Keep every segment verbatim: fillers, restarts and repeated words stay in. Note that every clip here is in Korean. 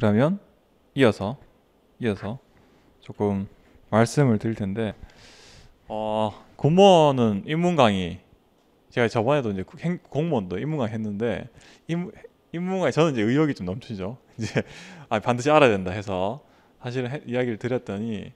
그러면 이어서 이어서 조금 말씀을 드릴 텐데, 어, 공무원은 인문 강의, 제가 저번에도 이제 행, 공무원도 인문 강의 했는데, 인, 인문 강의 저는 이제 의욕이 좀 넘치죠. 이제 아, 반드시 알아야 된다 해서 사실은 해, 이야기를 드렸더니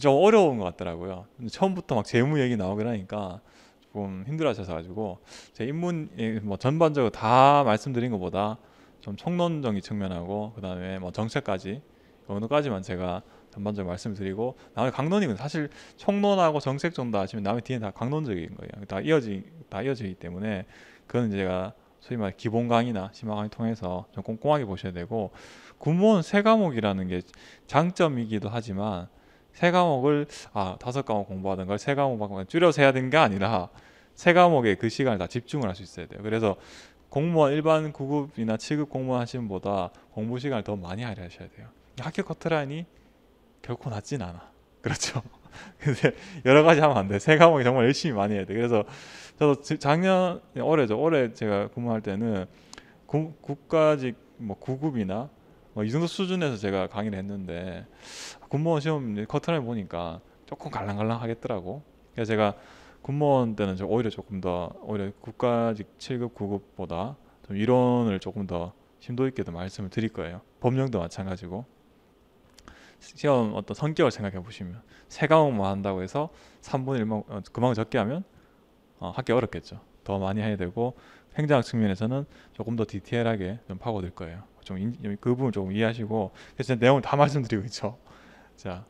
좀 어려운 것 같더라고요. 처음부터 막 재무 얘기 나오긴 하니까 조금 힘들어하셔서 가지고, 제 인문 뭐 전반적으로 다 말씀드린 것보다 좀 총론적인 측면하고 그 다음에 뭐 정책까지 어느까지만 제가 전반적으로 말씀드리고, 나머지 강론이건 사실 총론하고 정책 정도 아시면 남의 뒤에 다 강론적인 거예요. 다 이어지 다 이어지기 때문에 그건 제가 소위 말해 기본 강의나 심화 강의 통해서 좀 꼼꼼하게 보셔야 되고, 군무원 세 과목이라는 게 장점이기도 하지만 세 과목을 아 다섯 과목 공부하던 걸 세 과목만 줄여서 해야 되는 게 아니라 세 과목에 그 시간을 다 집중을 할 수 있어야 돼요. 그래서 공무원 일반 구급이나 칠급 공무원 하시는 분보다 공부 시간을 더 많이 할애하셔야 돼요. 학교 커트라인이 결코 낮진 않아. 그렇죠. 근데 여러 가지 하면 안 돼. 세 과목이 정말 열심히 많이 해야 돼. 그래서 저도 작년 올해죠. 올해 제가 근무할 때는 구, 국가직 뭐 구급이나 뭐 이 정도 수준에서 제가 강의를 했는데, 군무원 시험 커트라인 보니까 조금 갈랑갈랑 하겠더라고. 그래서 제가 군무원 때는 오히려 조금 더 오히려 국가직 칠급 구급보다 좀 이론을 조금 더 심도 있게도 말씀을 드릴 거예요. 법령도 마찬가지고. 시험 어떤 성격을 생각해 보시면 세 과목만 한다고 해서 삼분의 일만 그만큼 적게 하면 어, 하기 어렵겠죠. 더 많이 해야 되고, 행정학 측면에서는 조금 더 디테일하게 좀 파고들 거예요. 좀 그 부분 조금 이해하시고, 그래서 내용을 다 말씀드리고 있죠. 자,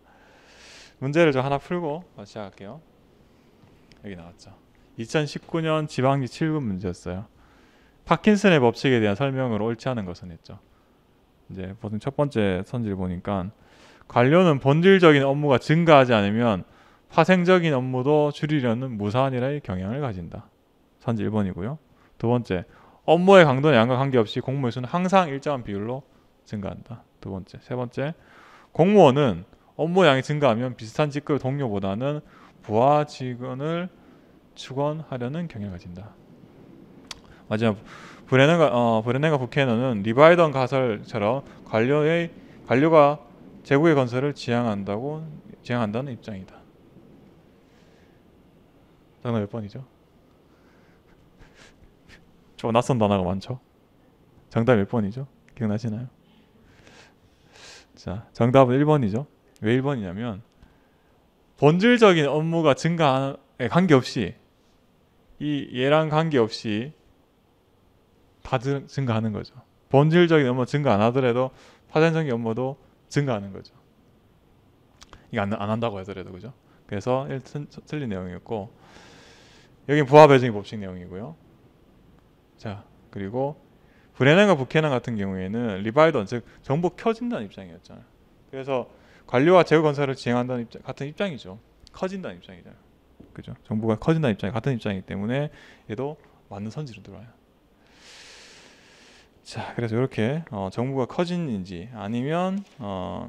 문제를 좀 하나 풀고 시작할게요. 여기 나왔죠. 이천십구 년 지방기 칠급 문제였어요. 파킨슨의 법칙에 대한 설명을 옳지 않은 것은 했죠. 이제 보통 첫 번째 선질 보니까 관료는 본질적인 업무가 증가하지 않으면 파생적인 업무도 줄이려는 무사한이라의 경향을 가진다. 선지 일 번이고요. 두 번째, 업무의 강도나 양과 관계없이 공무원 수는 항상 일정한 비율로 증가한다. 두 번째, 세 번째, 공무원은 업무량이 증가하면 비슷한 직급 동료보다는 부하 직원을 추구하려는 경향을 가진다. 마지막, 브레넨과, 어, 브레넨과 부캐넌은 리바이던 가설처럼 관료의 관료가 제국의 건설을 지향한다고 지향한다는 입장이다. 정답 몇 번이죠? 저 낯선 단어가 많죠. 정답 몇 번이죠? 기억나시나요? 자, 정답은 일 번이죠. 왜 일 번이냐면 본질적인 업무가 증가에 관계없이, 이 얘랑 관계없이 다 증가하는 거죠. 본질적인 업무 증가 안 하더라도 파생적인 업무도 증가하는 거죠. 이거 안, 안 한다고 하더라도, 그죠? 그래서 일 번 틀린 내용이었고, 여기 부하 배정의 법칙 내용이고요. 자, 그리고 브레넨과 부캐넌 같은 경우에는 리바이던, 즉 정보 켜진다는 입장이었잖아요. 그래서 관료와 제국 건설을 지향한다는 입장, 같은 입장이죠. 커진다는 입장이잖아요. 그죠? 정보가 커진다는 입장이 같은 입장이기 때문에 얘도 맞는 선지로 들어와요. 자, 그래서 이렇게 어, 정부가 커지는지 아니면 어,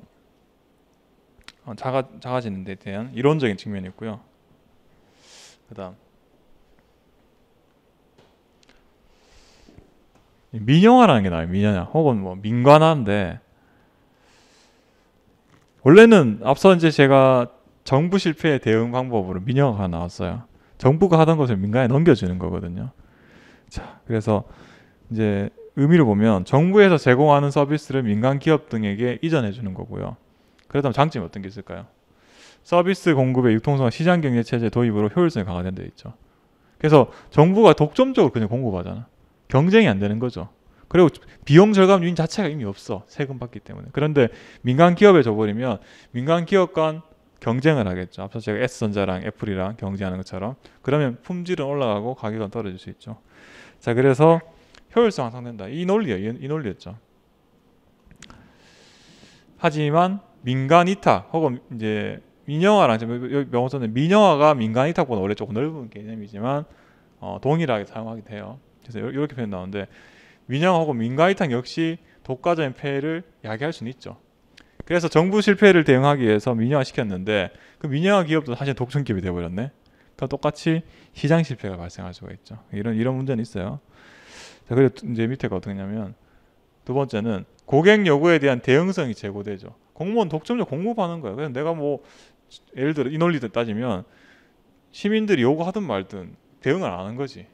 어, 작아, 작아지는 데 대한 이론적인 측면이 있고요. 그 다음 민영화라는 게 나와요. 민영화 혹은 뭐 민관화인데, 원래는 앞서 이제 제가 정부 실패의 대응 방법으로 민영화가 나왔어요. 정부가 하던 것을 민간에 넘겨주는 거거든요. 자, 그래서 이제 의미를 보면 정부에서 제공하는 서비스를 민간 기업 등에게 이전해 주는 거고요. 그렇다면 장점이 어떤 게 있을까요? 서비스 공급의 유통성과 시장 경제 체제 도입으로 효율성이 강화된 데 있죠. 그래서 정부가 독점적으로 그냥 공급하잖아. 경쟁이 안 되는 거죠. 그리고 비용 절감 요인 자체가 이미 없어. 세금 받기 때문에. 그런데 민간 기업에 줘버리면 민간 기업 간 경쟁을 하겠죠. 앞서 제가 S전자랑 애플이랑 경쟁하는 것처럼. 그러면 품질은 올라가고 가격은 떨어질 수 있죠. 자, 그래서 효율성 향상된다. 이 논리예요. 이, 이 논리였죠. 하지만 민간 이탁 혹은 이제 민영화랑, 지금 명호선은 민영화가 민간 이탁보다 원래 조금 넓은 개념이지만 어, 동일하게 사용하게 돼요. 그래서 요, 이렇게 표현 나오는데, 민영화 혹은 민간 이탁 역시 독과적인 폐해를 야기할 수는 있죠. 그래서 정부 실패를 대응하기 위해서 민영화 시켰는데, 그 민영화 기업도 사실 독점 기업이 되어버렸네. 그럼 똑같이 시장 실패가 발생할 수가 있죠. 이런 이런 문제는 있어요. 자, 그리고 이제 밑에가 어떻게 되냐면, 두 번째는 고객 요구에 대한 대응성이 제고되죠. 공무원 독점적 공급하는 거예요. 그냥 내가 뭐 예를 들어 이 논리를 따지면 시민들이 요구하든 말든 대응을 안 하는 거지.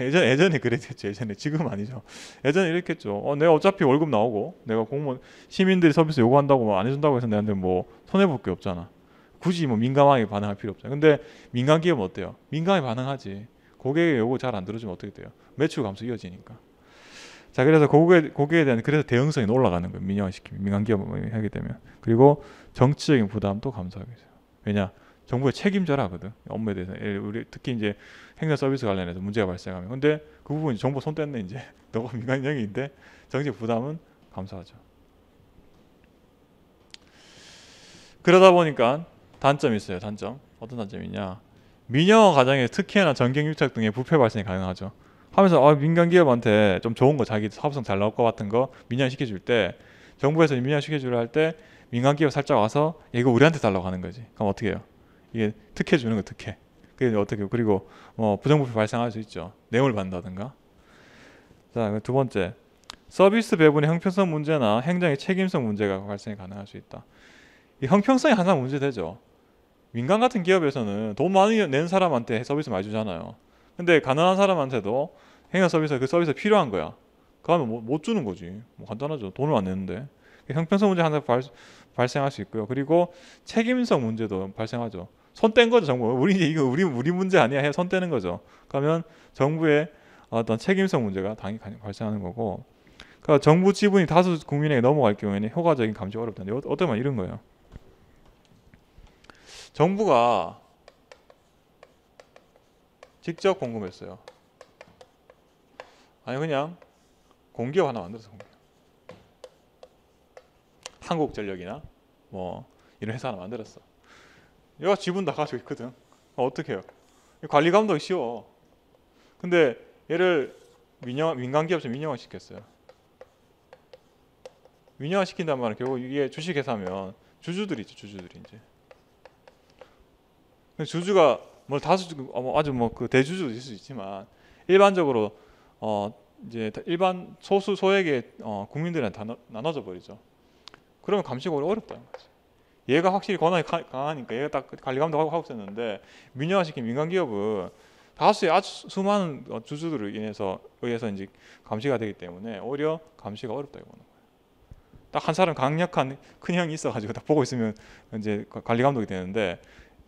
예전, 예전에 그랬겠죠. 예전에. 지금 아니죠. 예전에 이랬겠죠. 어, 내가 어차피 월급 나오고 내가 공무원 시민들이 서비스 요구한다고 안 해준다고 해서 내한테 뭐 손해볼 게 없잖아. 굳이 뭐 민감하게 반응할 필요 없잖아. 근데 민간 기업은 어때요? 민감하게 반응하지. 고객의 요구 잘 안 들어주면 어떻게 돼요? 매출 감소 이어지니까. 자, 그래서 고객에, 고객에 대한 그래서 대응성이 올라가는 거예요. 민영화시키면 민간 기업을 하게 되면. 그리고 정치적인 부담도 감소하게 돼요. 왜냐? 정부의 책임자라거든. 업무에 대해서. 우리 특히 이제 행정 서비스 관련해서 문제가 발생하면. 근데 그 부분이 정부 손 뗐네 이제. 너가 민간 영역인데 정치적 부담은 감소하죠. 그러다 보니까 단점이 있어요. 단점. 어떤 단점이냐? 민영화 과정에 특히나 전경유착 등의 부패 발생이 가능하죠. 하면서 아, 민간 기업한테 좀 좋은 거 자기 사업성 잘 나올 것 같은 거 민영 시켜줄 때 정부에서 민영 시켜주려 할 때 민간 기업 살짝 와서 이거 우리한테 달라고 하는 거지. 그럼 어떻게 해요? 이게 특혜 주는 거 특혜. 그게 어떻게 그리고 뭐 부정부패 발생할 수 있죠. 뇌물 받는다든가. 자, 두 번째 서비스 배분의 형평성 문제나 행정의 책임성 문제가 발생이 가능할 수 있다. 이 형평성이 항상 문제되죠. 민간 같은 기업에서는 돈 많이 낸 사람한테 서비스 많이 주잖아요. 근데 가난한 사람한테도 행여 서비스 그 서비스 필요한 거야. 그러면 뭐, 못 주는 거지. 뭐 간단하죠. 돈을 안 내는데. 형평성 문제 항상 발, 발생할 수 있고요. 그리고 책임성 문제도 발생하죠. 손 뗀 거죠, 정부. 우리 이제 이거 우리 우리 문제 아니야 해 손 떼는 거죠. 그러면 정부의 어떤 책임성 문제가 당연히 발생하는 거고. 그러니까 정부 지분이 다수 국민에게 넘어갈 경우에는 효과적인 감시 어렵다. 어떻게 보면 이런 거예요. 정부가 직접 공급했어요. 아니 그냥 공기업 하나 만들어서 공기업. 한국전력이나 뭐 이런 회사 하나 만들었어. 얘가 지분 다 가지고 있거든. 어떻게 해요? 관리 감독이 쉬워. 근데 얘를 민영, 민간 기업에서 민영화 시켰어요. 민영화 시킨단 말은 결국 이게 주식회사면 주주들이 있죠. 주주들이 이제. 주주가 뭐 다수 아주 뭐 그 대주주도 있을 수 있지만 일반적으로 어 이제 일반 소수 소액의 어 국민들한테 다 나눠져 버리죠. 그러면 감시가 어렵다는 거지. 얘가 확실히 권한이 강하니까 얘가 딱 관리 감독하고 하고 있었는데 민영화시킨 민간 기업은 다수의 아주 수많은 주주들을 인해서 의해서 이제 감시가 되기 때문에 오히려 감시가 어렵다 이거는. 딱 한 사람 강력한 큰 형이 있어가지고 다 보고 있으면 이제 관리 감독이 되는데.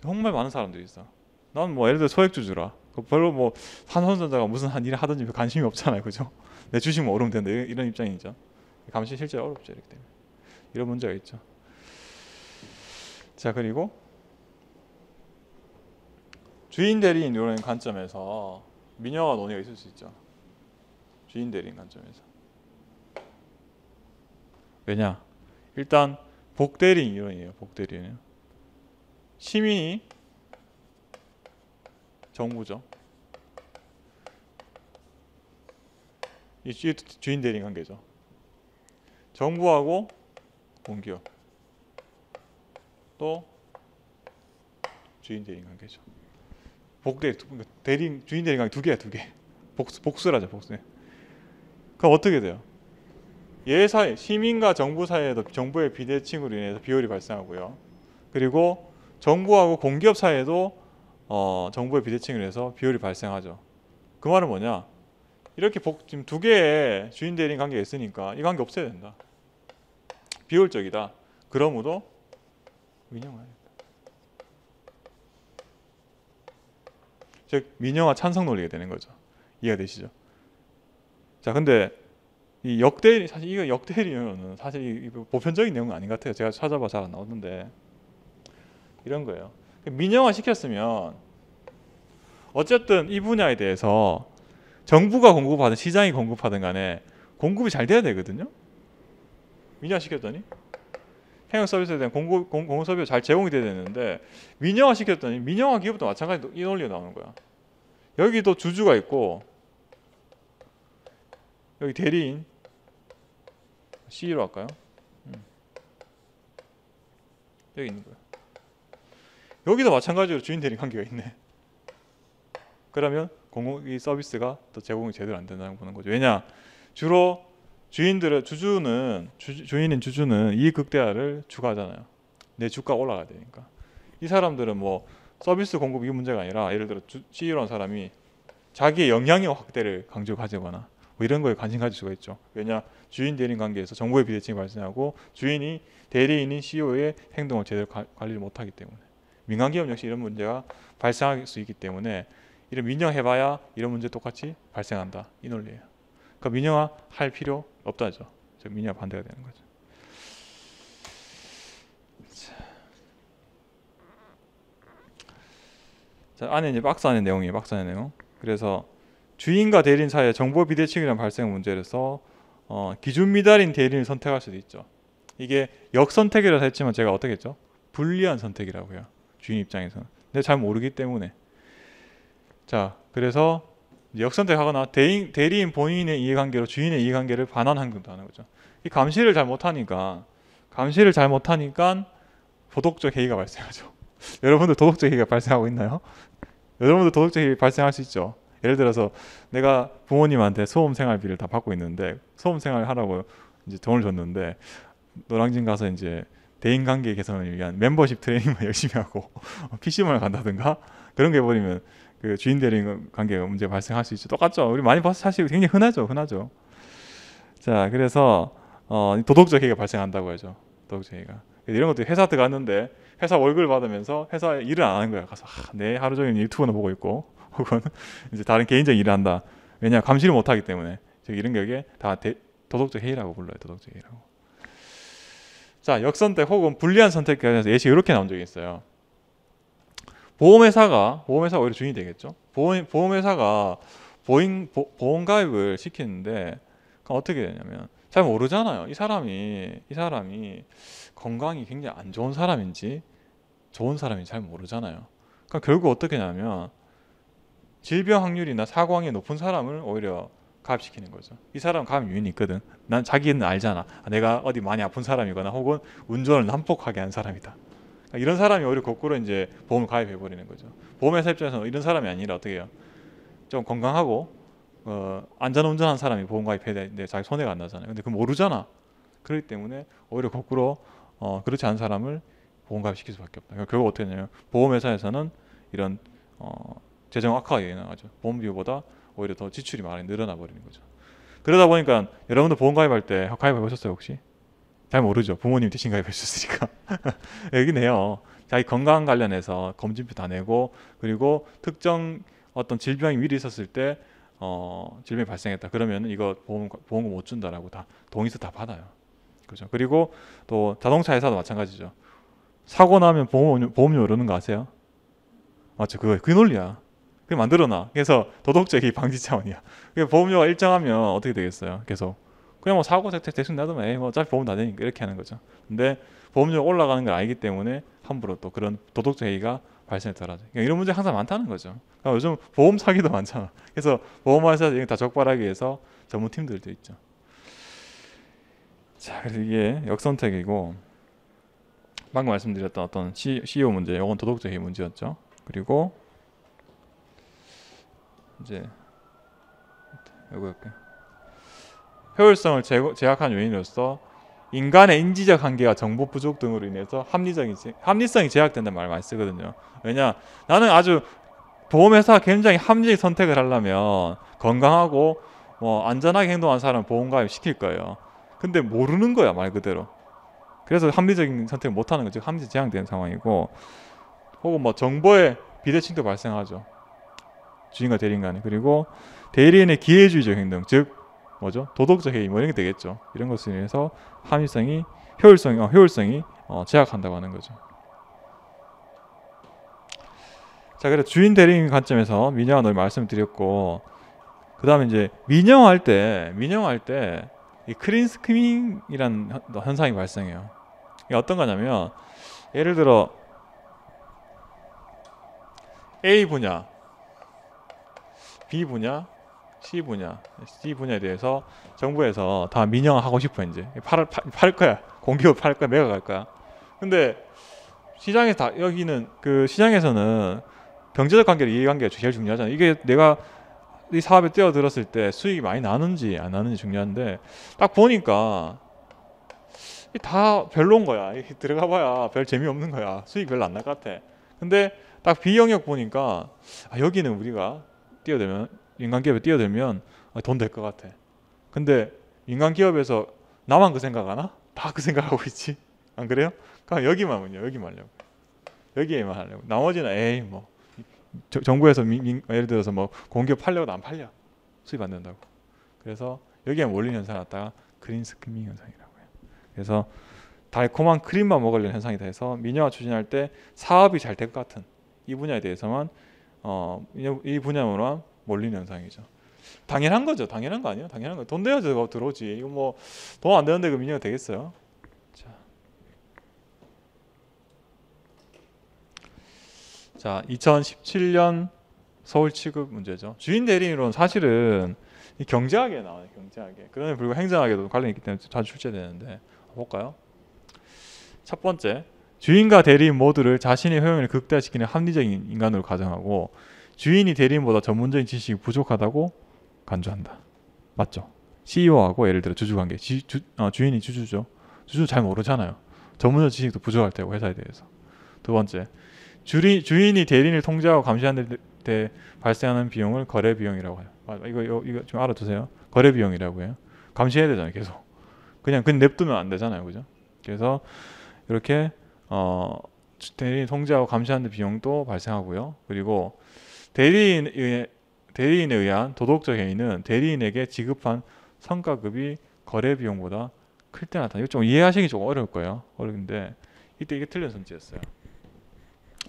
정말 많은 사람들이 있어. 난 뭐 예를 들어 소액주주라. 별로 뭐 삼성전자가 무슨 한 일을 하든지 관심이 없잖아요, 그죠? 내 주식만 오르면 된다. 이런 입장이죠. 감시 실제 어렵죠, 이렇게 되면. 이런 문제가 있죠. 자, 그리고 주인 대리인 이런 관점에서 민영화 논의가 있을 수 있죠. 주인 대리인 관점에서. 왜냐? 일단 복대리인 이론이에요. 복대리인은. 시민이 정부죠. 이 주인 대리인 관계죠. 정부하고 공기업 또 주인 대리인 관계죠. 복대 대리인 주인 대리인 관계 두 개야 두 개. 복수 복수라죠 복수. 그럼 어떻게 돼요? 얘 사이 시민과 정부 사이에도 정부의 비대칭으로 인해서 비율이 발생하고요. 그리고 정부하고 공기업 사이에도 어, 정부의 비대칭을 해서 비율이 발생하죠. 그 말은 뭐냐? 이렇게 복, 지금 두 개의 주인 대리인 관계가 있으니까 이 관계 없애야 된다. 비효율적이다. 그러므로 민영화해야 된다. 즉 민영화 찬성 논리가 되는 거죠. 이해가 되시죠? 자, 근데 이 역대리 사실 이거 역대리는 사실 이, 이 보편적인 내용은 아닌 것 같아요. 제가 찾아봐 잘 안 나오는데. 이런 거예요. 민영화 시켰으면 어쨌든 이 분야에 대해서 정부가 공급하든 시장이 공급하든 간에 공급이 잘 돼야 되거든요. 민영화 시켰더니 행역 서비스에 대한 공급, 공급 서비스가 잘 제공이 돼야 되는데 민영화 시켰더니 민영화 기업도 마찬가지로 이 논리가 나오는 거야. 여기도 주주가 있고 여기 대리인 씨이로 할까요? 음. 여기 있는 거야. 여기도 마찬가지로 주인 대리인 관계가 있네. 그러면 공공이 서비스가 또 제공이 제대로 안 된다는 거는 거죠. 왜냐? 주로 주인들은 주주는 주, 주인인 주주는 이익 극대화를 추구하잖아요. 내 주가 올라가야 되니까. 이 사람들은 뭐 서비스 공급 이 문제가 아니라 예를 들어 씨이오라는 사람이 자기의 영향력 확대를 강조 가지거나 뭐 이런 거에 관심 가질 수가 있죠. 왜냐, 주인 대리인 관계에서 정보의 비대칭이 발생하고 주인이 대리인인 씨이오의 행동을 제대로 가, 관리를 못하기 때문에 민간기업 역시 이런 문제가 발생할 수 있기 때문에 이런 민영해봐야 이런 문제 똑같이 발생한다, 이 논리예요. 그러니까 민영화할 필요 없다죠. 민영화 반대가 되는 거죠. 자, 안에 이제 박스 안의 내용이에요. 박스 안의 내용. 그래서 주인과 대리인 사이의 정보 비대칭이라는 발생 문제에서 어, 기준 미달인 대리인을 선택할 수도 있죠. 이게 역선택이라고 했지만 제가 어떻게 했죠? 불리한 선택이라고요. 주인 입장에서는. 근데 잘 모르기 때문에. 자, 그래서 역선택하거나 대인, 대리인 본인의 이해관계로 주인의 이해관계를 반환한 것도 하는 거죠. 이 감시를 잘 못하니까 감시를 잘 못하니까 도덕적 해이가 발생하죠. 여러분들 도덕적 해이가 발생하고 있나요? 여러분들 도덕적 해이 발생할 수 있죠. 예를 들어서 내가 부모님한테 소음 생활비를 다 받고 있는데 소음 생활을 하라고 이제 돈을 줬는데 노량진 가서 이제 대인관계 개선을 위한 멤버십 트레이닝만 열심히 하고 피씨방을 간다든가 그런 게 버리면 그 주인 대리인 관계 문제 발생할 수 있죠. 똑같죠. 우리 많이 봐서 사실 굉장히 흔하죠, 흔하죠. 자, 그래서 어, 도덕적 해이가 발생한다고 하죠. 도덕적 해이가. 이런 것도 회사 들어갔는데 회사 월급을 받으면서 회사 일을 안 하는 거야. 가서 아, 내 하루 종일 유튜브나 보고 있고 혹은 이제 다른 개인적인 일을 한다. 왜냐, 감시를 못 하기 때문에. 이런 게 다 대, 도덕적 해이라고 불러요. 도덕적 해이라고. 자, 역선택 혹은 불리한 선택에 대해서 예시 이렇게 나온 적이 있어요. 보험회사가 보험회사가 오히려 주인이 되겠죠. 보험, 보험회사가 보인, 보, 보험가입을 시키는데 어떻게 되냐면 잘 모르잖아요. 이 사람이 이 사람이 건강이 굉장히 안 좋은 사람인지 좋은 사람인지 잘 모르잖아요. 그러니까 결국 어떻게 하냐면 질병 확률이나 사고 확률이 높은 사람을 오히려 가입시키는 거죠. 이 사람 가입 유인이 있거든. 난 자기는 알잖아. 내가 어디 많이 아픈 사람이거나 혹은 운전을 난폭하게 한 사람이다. 그러니까 이런 사람이 오히려 거꾸로 이제 보험을 가입해 버리는 거죠. 보험회사 입장에서는 이런 사람이 아니라 어떻게 해요? 좀 건강하고 어, 안전운전한 사람이 보험 가입해야 되는데 자기 손해가 안 나잖아요. 근데 그건 모르잖아. 그렇기 때문에 오히려 거꾸로 어, 그렇지 않은 사람을 보험 가입시킬 수밖에 없다. 그러니까 결국 어떻게 되냐면 보험회사에서는 이런 어, 재정 악화가 일어나죠. 보험비보다 오히려 더 지출이 많이 늘어나 버리는 거죠. 그러다 보니까 여러분도 보험 가입할 때 가입해 보셨어요 혹시? 잘 모르죠. 부모님 대신 가입해 주셨으니까. 여기네요. 자기 건강 관련해서 검진표 다 내고 그리고 특정 어떤 질병이 미리 있었을 때 어, 질병이 발생했다. 그러면 이거 보험, 보험금 못 준다라고 다 동의서 다 받아요. 그렇죠. 그리고 또 자동차 회사도 마찬가지죠. 사고 나면 보험료, 보험료 오르는 거 아세요? 맞죠. 그거 그 논리야. 그 만들어놔. 그래서 도덕적인 방지 차원이야. 보험료가 일정하면 어떻게 되겠어요? 계속 그냥 뭐 사고 대충 나도 에이 뭐 어차피 보험 다 되니까 이렇게 하는 거죠. 근데 보험료가 올라가는 걸 알기 때문에 함부로 또 그런 도덕적 해이가 발생했더라죠. 그러니까 이런 문제 항상 많다는 거죠. 그러니까 요즘 보험 사기도 많잖아. 그래서 보험회사 다 적발하기 위해서 전문 팀들도 있죠. 자, 그래서 이게 역선택이고 방금 말씀드렸던 어떤 씨이오 문제, 이건 도덕적 해이 문제였죠. 그리고 이제 요거였게 효율성을 제약한 요인으로서 인간의 인지적 한계와 정보 부족 등으로 인해서 합리적인 합리성이 제약된다는 말을 많이 쓰거든요. 왜냐, 나는 아주 보험회사가 굉장히 합리적 선택을 하려면 건강하고 뭐 안전하게 행동한 사람 보험 가입 시킬 거예요. 근데 모르는 거야 말 그대로. 그래서 합리적인 선택을 못 하는 거죠. 합리적 제약되는 상황이고, 혹은 뭐 정보의 비대칭도 발생하죠. 주인과 대리인 간에. 그리고 대리인의 기회주의적 행동, 즉 뭐죠? 도덕적 해이 뭐 이런 게 되겠죠. 이런 것으로 인해서 합리성이 효율성이 어, 효율성이 어, 제약한다고 하는 거죠. 자, 그래서 주인 대리인 관점에서 민영화 논의 말씀드렸고, 그 다음에 이제 민영화할 때 민영화할 때 이 크린 스크밍이라는 현상이 발생해요. 이게 어떤 거냐면 예를 들어 A 분야, B 분야, C 분야, C 분야에 대해서 정부에서 다 민영화하고 싶어. 이제 팔, 팔, 팔 거야. 공기업 팔 거야. 매각할 거야. 근데 시장에서 다 여기는 그 시장에서는 경제적 관계를 이해관계가 제일 중요하잖아. 이게 내가 이 사업에 뛰어들었을 때 수익이 많이 나는지 안 나는지 중요한데, 딱 보니까 다 별론 거야. 들어가봐야 별 재미없는 거야. 수익 별로 안 날 것 같아. 근데 딱 B 영역 보니까 아, 여기는 우리가 뛰어들면, 민간기업에 뛰어들면 아, 돈 될 것 같아. 근데 민간기업에서 나만 그 생각하나? 다 그 생각하고 있지. 안 그래요? 그럼 여기만 문요. 여기만 하려고. 여기에만 하려고. 나머지는 에이 뭐 저, 정부에서 민, 민, 예를 들어서 뭐 공기업 팔려도 안 팔려. 수입 안 된다고. 그래서 여기에 몰린 현상을 갖다가 그린 스크밍 현상이라고 해요. 그래서 달콤한 크림만 먹으려는 현상이 돼서 민영화 추진할 때 사업이 잘 될 것 같은 이 분야에 대해서만 어, 이 분야로만 몰리는 현상이죠. 당연한 거죠. 당연한 거 아니에요? 당연한 거. 돈 내야죠. 들어오지. 이거 뭐 돈 안 되는데 그 민영화 되겠어요? 자, 이천십칠 년 서울 취급 문제죠. 주인 대리인으로는 사실은 이 경제학에 나와요. 경제학에. 그러나 불구하고 행정학에도 관련이 있기 때문에 자주 출제되는데 볼까요? 첫 번째, 주인과 대리인 모두를 자신의 효용을 극대화시키는 합리적인 인간으로 가정하고 주인이 대리인보다 전문적인 지식이 부족하다고 간주한다. 맞죠? 씨이오하고 예를 들어 주주관계, 지, 주, 어, 주인이 주주죠. 주주 잘 모르잖아요. 전문적 지식도 부족할 테고 회사에 대해서. 두 번째, 주리, 주인이 대리인을 통제하고 감시하는 데, 데 발생하는 비용을 거래 비용이라고 해요. 아, 이거, 이거, 이거 좀 알아두세요. 거래 비용이라고 해요. 감시해야 되잖아요. 계속. 그냥 그냥 냅두면 안 되잖아요. 그죠? 그래서 이렇게 어, 대리인 통제하고 감시하는 데 비용도 발생하고요. 그리고 대리인에, 대리인에 의한 도덕적 해이는 대리인에게 지급한 성과급이 거래 비용보다 클 때 나타나요. 이거 좀 이해하시기 좀 어려울 거예요. 어려운데 이때 이게 틀린 선지였어요.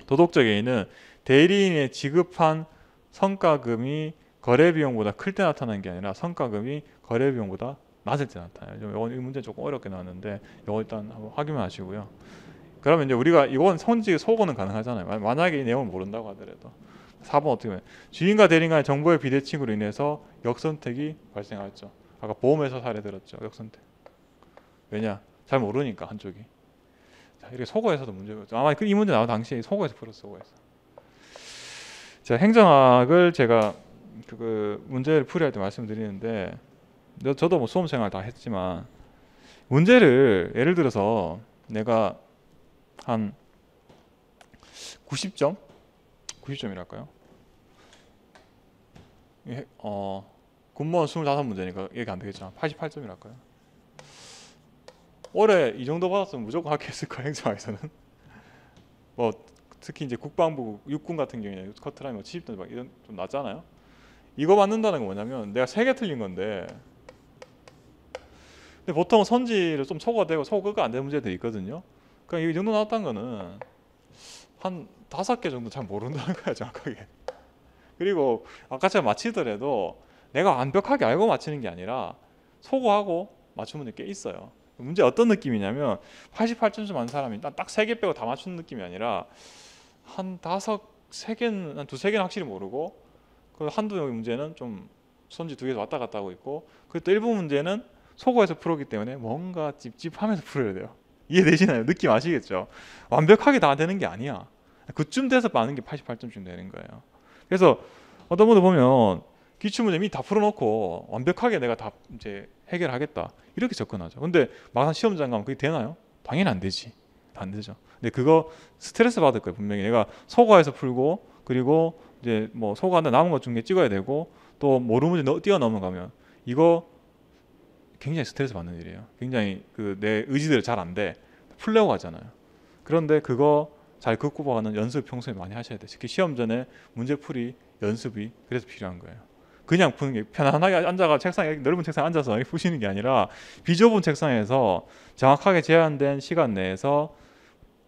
도덕적 해이는 대리인에 지급한 성과금이 거래 비용보다 클 때 나타나는 게 아니라 성과금이 거래 비용보다 낮을 때 나타나요. 이건 이 문제 조금 어렵게 나왔는데 이거 일단 한번 확인만 하시고요. 그러면 이제 우리가 이건 선지 소거는 가능하잖아요. 만약에 이 내용을 모른다고 하더라도. 사 번 어떻게 보면 주인과 대리인 간의 정보의 비대칭으로 인해서 역선택이 발생하죠. 아까 보험에서 사례 들었죠. 역선택. 왜냐? 잘 모르니까 한쪽이. 자, 이렇게 소거에서도 문제였죠. 아마 이 문제 나온 당시에 소거에서 풀었어. 소거에서. 자, 행정학을 제가 그, 그 문제를 풀이할 때 말씀드리는데, 저도 뭐 수험생활 다 했지만 문제를 예를 들어서 내가 한 구십 점, 구십 점이랄까요? 예, 어, 군무원 이십오 문제니까 얘기 안 되겠죠. 팔십팔 점이랄까요? 올해 이 정도 받았으면 무조건 합격했을 거예요. 행정학에서는. 뭐 특히 이제 국방부 육군 같은 경우에는 커트라인 뭐 칠십 점 막 이런 좀 낮잖아요. 이거 받는다는 건 뭐냐면 내가 세 개 틀린 건데. 근데 보통 선지를 좀 소거되고 소거가 안 되는 문제들이 있거든요. 그러니까 이 정도 나왔다는 거는 한 다섯 개 정도 잘 모른다는 거야, 정확하게. 그리고 아까 제가 맞히더라도 내가 완벽하게 알고 맞히는 게 아니라 소거하고 맞추는 게 꽤 있어요. 문제 어떤 느낌이냐면 팔십팔 점수 많은 사람이 딱 세 개 빼고 다 맞추는 느낌이 아니라 한 다섯, 세 개는, 한 두세 개는 확실히 모르고 그 한두 문제는 좀 선지 두 개에서 왔다 갔다 하고 있고 그리고 또 일부 문제는 소거해서 풀었기 때문에 뭔가 찝찝하면서 풀어야 돼요. 이해되시나요? 느낌 아시겠죠? 완벽하게 다 되는 게 아니야. 그쯤 돼서 많은 게 팔십팔 점쯤 되는 거예요. 그래서 어떤 분들 보면 기출문제 이미 다 풀어놓고 완벽하게 내가 다 이제 해결하겠다 이렇게 접근하죠. 근데 막상 시험장 가면 그게 되나요? 당연히 안 되지. 안 되죠. 근데 그거 스트레스 받을 거예요. 분명히 내가 소거해서 풀고 그리고 이제 뭐 소거한다 남은 것 중에 찍어야 되고 또 모르는 문제 뛰어넘어가면 이거 굉장히 스트레스 받는 일이에요. 굉장히 그 내 의지대로 잘 안 돼. 풀려고 하잖아요. 그런데 그거 잘 극복하는 연습 평소에 많이 하셔야 돼요. 특히 시험 전에 문제풀이 연습이 그래서 필요한 거예요. 그냥 푸는 게 편안하게 앉아가 책상에 넓은 책상에 앉아서 푸시는 게 아니라 비좁은 책상에서 정확하게 제한된 시간 내에서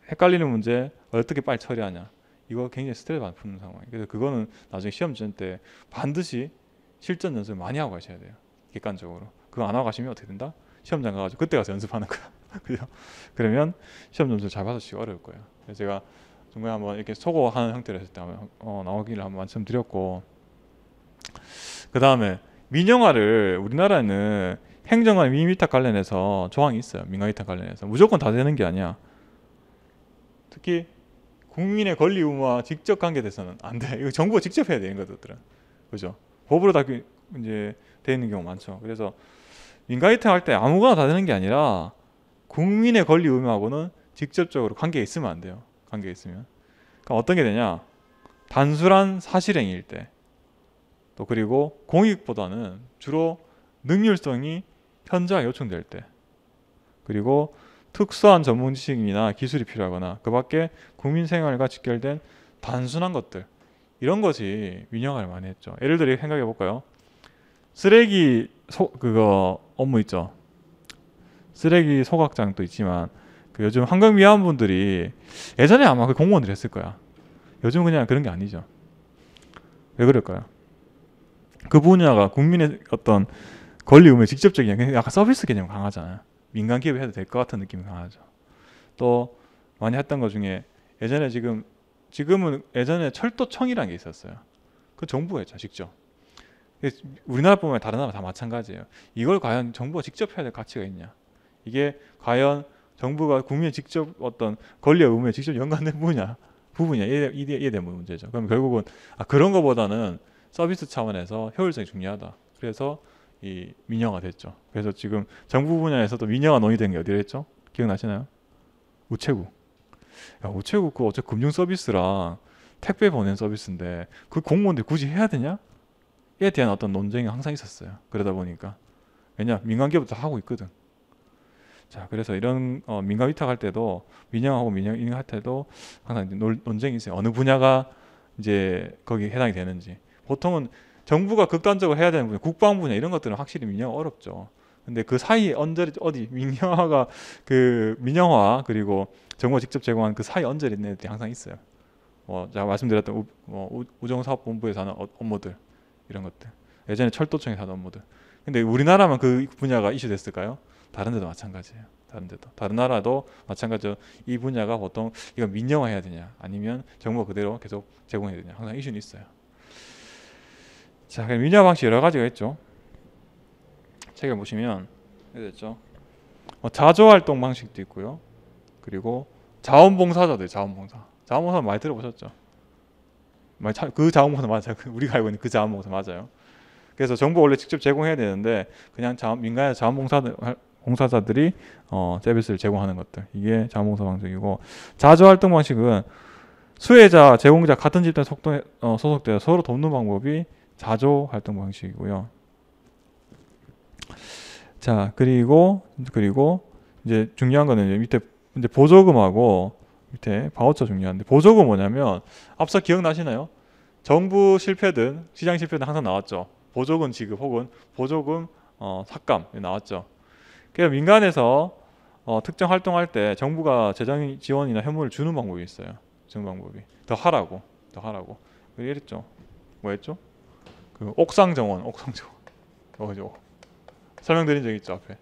헷갈리는 문제 어떻게 빨리 처리하냐. 이거 굉장히 스트레스 많이 푸는 상황이에요. 그래서 그거는 나중에 시험 전 때 반드시 실전 연습을 많이 하고 가셔야 돼요. 객관적으로. 그거 안 하고 가시면 어떻게 된다? 시험장 가가지고 그때 가서 연습하는 거야. 그죠? 그러면 시험 점수를 잘 받으시기 어려울 거예요. 그래서 제가 중간에 한번 이렇게 소거하는 형태로 했을 때 한번 어, 나오기를 한번 말씀드렸고, 그 다음에 민영화를 우리나라에는 행정과 민위탁 관련해서 조항이 있어요. 민간위탁 관련해서 무조건 다 되는 게 아니야. 특히 국민의 권리 의무와 직접 관계돼서는 안 돼. 이거 정부가 직접 해야 되는 것들은, 그죠? 법으로 다 이제 돼 있는 경우 많죠. 그래서 민간이탈 할 때 아무거나 다 되는 게 아니라 국민의 권리 의무하고는 직접적으로 관계가 있으면 안 돼요. 관계가 있으면. 그러니까 어떤 게 되냐? 단순한 사실행위일 때, 또 그리고 공익보다는 주로 능률성이 현저하게 요청될 때, 그리고 특수한 전문 지식이나 기술이 필요하거나 그 밖에 국민 생활과 직결된 단순한 것들, 이런 것이 민영화를 많이 했죠. 예를 들어 생각해 볼까요? 쓰레기 소, 그거 업무 있죠. 쓰레기 소각장도 있지만 그 요즘 환경미화원분들이 예전에 아마 그 공무원들이 했을 거야. 요즘 그냥 그런 게 아니죠. 왜 그럴까요? 그 분야가 국민의 어떤 권리 의무에 직접적인 약간 서비스 개념 강하잖아요. 민간 기업이 해도 될 것 같은 느낌이 강하죠. 또 많이 했던 것 중에 예전에 지금 지금은 예전에 철도청이라는 게 있었어요. 그 정부가 했죠, 직접. 우리나라뿐만 아니라 다른 나라 다 마찬가지예요. 이걸 과연 정부가 직접 해야 될 가치가 있냐? 이게 과연 정부가 국민의 직접 어떤 권리와 의무에 직접 연관된 부분이냐? 부분이야. 이에 대한 문제죠. 그럼 결국은 아, 그런 것보다는 서비스 차원에서 효율성이 중요하다. 그래서 이 민영화 됐죠. 그래서 지금 정부 분야에서도 민영화 논의된 게 어디로 했죠? 기억나시나요? 우체국. 야, 우체국 그 어차피 금융 서비스랑 택배 보낸 서비스인데 그 공무원들 굳이 해야 되냐? 이에 대한 어떤 논쟁이 항상 있었어요. 그러다 보니까 왜냐 민간 기업도 하고 있거든. 자, 그래서 이런 어, 민간 위탁할 때도 민영하고 민영 인할 때도 항상 논, 논쟁이 있어요. 어느 분야가 이제 거기 해당이 되는지. 보통은 정부가 극단적으로 해야 되는 분야, 국방 분야 이런 것들은 확실히 민영화 어렵죠. 근데 그 사이에 언저리 어디 민영화가 그 민영화 그리고 정부가 직접 제공한 그 사이 언저리 있는 애들이 항상 있어요. 어, 제가 말씀드렸던 우, 어, 우정사업본부에서 하는 업무들 이런 것들, 예전에 철도청에서 하는 업무들. 근데 우리나라만 그 분야가 이슈됐을까요? 다른 데도 마찬가지예요. 다른 데도 다른 나라도 마찬가지로 이 분야가 보통 이거 민영화해야 되냐 아니면 정부가 그대로 계속 제공해야 되냐 항상 이슈는 있어요. 자, 그럼 민영화 방식 여러 가지가 있죠. 책을 보시면 됐죠. 어, 자조활동 방식도 있고요. 그리고 자원봉사자들, 자원봉사. 자원봉사 많이 들어보셨죠? 그 자원봉사 맞아요. 우리가 알고 있는 그 자원봉사 맞아요. 그래서 정부가 원래 직접 제공해야 되는데 그냥 자원, 민간의 자원봉사자들이 어, 서비스를 제공하는 것들, 이게 자원봉사 방식이고, 자조활동 방식은 수혜자, 제공자 같은 집단 속도, 어, 소속돼서 서로 돕는 방법이 자조활동 방식이고요. 자, 그리고 그리고 이제 중요한 거는 이제 밑에 이제 보조금하고 밑에 바우처 중요한데, 보조금 뭐냐면 앞서 기억나시나요? 정부 실패든 시장 실패든 항상 나왔죠. 보조금 지급 혹은 보조금 어, 삭감 나왔죠. 그래서 민간에서 어, 특정 활동할 때 정부가 재정 지원이나 현물을 주는 방법이 있어요. 주는 방법이 더 하라고, 더 하라고. 그랬죠. 뭐였죠? 그 옥상 정원, 옥상 정원. 뭐죠? 설명드린 적 있죠 앞에.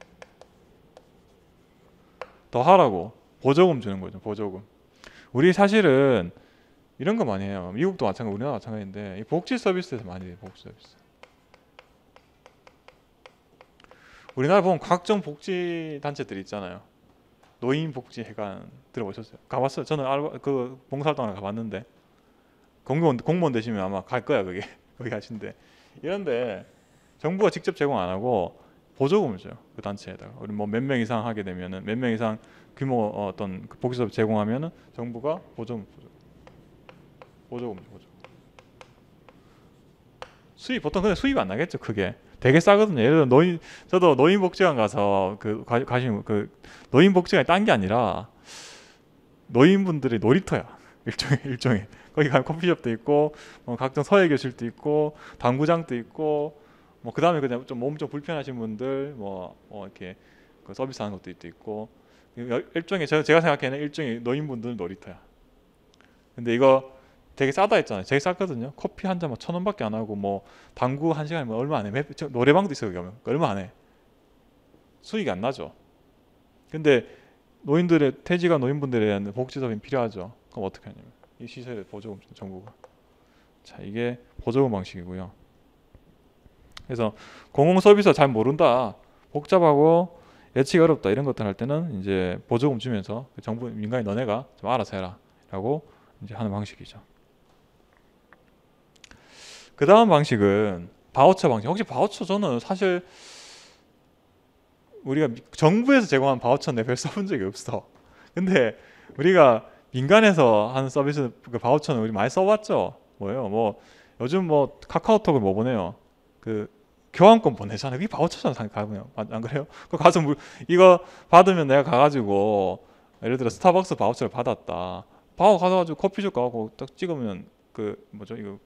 더 하라고 보조금 주는 거죠. 보조금. 우리 사실은 이런 거 많이 해요. 미국도 마찬가지, 우리나라 마찬가지인데 이 복지 서비스에서 많이 해요. 복지 서비스. 우리나라 보면 각종 복지 단체들이 있잖아요. 노인복지회관 들어보셨어요? 가봤어요? 저는 알바, 그 봉사활동 하러 가봤는데 공무원, 공무원 되시면 아마 갈 거야 그게. 거기 가신데. 이런데 정부가 직접 제공 안 하고 보조금을 줘요. 그 단체에다가. 우리 뭐 몇 명 이상 하게 되면은 몇 명 이상 규모 어떤 복지 서비스 제공하면은 정부가 보조금 보조금 보조금 보조금. 수입 보통 근데 수입 안 나겠죠 그게. 되게 싸거든요. 예를 들어 노인 저도 노인 복지관 가서 그 가시는 그 노인 복지관이 딴 게 아니라 노인분들이 놀이터야. 일종의 일종의 거기 가면 커피숍도 있고 뭐 각종 서예 교실도 있고 당구장도 있고 뭐 그다음에 그냥 좀 몸 좀 불편하신 분들 뭐, 뭐 이렇게 그 서비스하는 것도 있고 일종의 제가 생각하기에는 일종의 노인분들 놀이터야. 근데 이거 되게 싸다 했잖아요. 되게 싸거든요. 커피 한 잔 막 천 원밖에 안 하고 뭐 당구 한 시간이면 얼마 안 해. 노래방도 있어요. 그러면 얼마 안 해. 수익이 안 나죠. 근데 노인들의 퇴직한 노인분들에 대한 복지 서비스 필요하죠. 그럼 어떻게 하냐면 이 시설에 보조금 정부가. 자, 이게 보조금 방식이고요. 그래서 공공 서비스 잘 모른다, 복잡하고 예측이 어렵다 이런 것들 할 때는 이제 보조금 주면서 정부 민간인 너네가 좀 알아서 해라라고 이제 하는 방식이죠. 그 다음 방식은 바우처 방식. 혹시 바우처, 저는 사실 우리가 정부에서 제공한 바우처는 별 써본 적이 없어. 근데 우리가 민간에서 하는 서비스, 그 바우처는 우리 많이 써봤죠. 뭐예요? 뭐 요즘 뭐 카카오톡을 뭐 보내요? 그 교환권 보내잖아요. 그게 바우처잖아요. 가면 안 그래요? 그 가서 물, 이거 받으면 내가 가가지고 예를 들어 스타벅스 바우처를 받았다. 바우 가가지고 커피숍 가고 딱 찍으면 그 뭐죠? 이거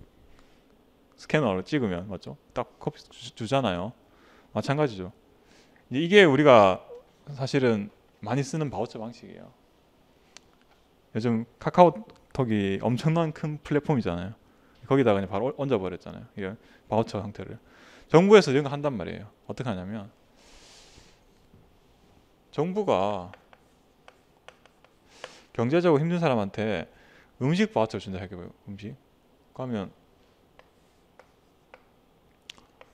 스캐너로 찍으면 맞죠? 딱 커피 주, 주잖아요. 마찬가지죠. 이게 우리가 사실은 많이 쓰는 바우처 방식이에요. 요즘 카카오톡이 엄청난 큰 플랫폼이잖아요. 거기다가 그냥 바로 얹어버렸잖아요. 이런 바우처 형태를. 정부에서 이런 거 한단 말이에요. 어떻게 하냐면, 정부가 경제적으로 힘든 사람한테 음식 바우처를 준다 해요. 음식. 그러면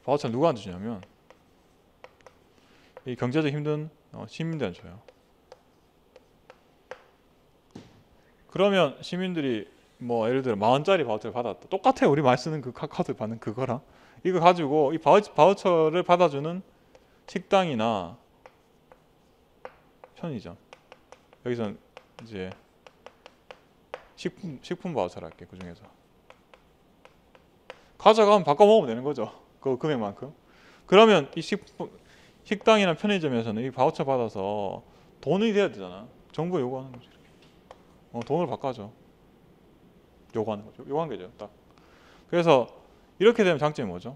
바우처를 누구한테 주냐면 이 경제적으로 힘든 시민들한테 줘요. 그러면 시민들이 뭐 예를 들어 만 원짜리 바우처를 받았다. 똑같아요. 우리 많이 쓰는 그 카카오톡 받는 그거랑. 이거 가지고 이 바우처, 바우처를 받아주는 식당이나 편의점, 여기서는 이제 식품 식품 바우처를 할게. 그 중에서 가져가면 바꿔 먹으면 되는 거죠. 그 금액만큼. 그러면 이 식품 식당이나 편의점에서는 이 바우처 받아서 돈이 돼야 되잖아. 정부 요구하는 거죠. 어, 돈을 바꿔줘. 요구하는 거죠. 요구한 거죠. 딱. 그래서 이렇게 되면 장점이 뭐죠?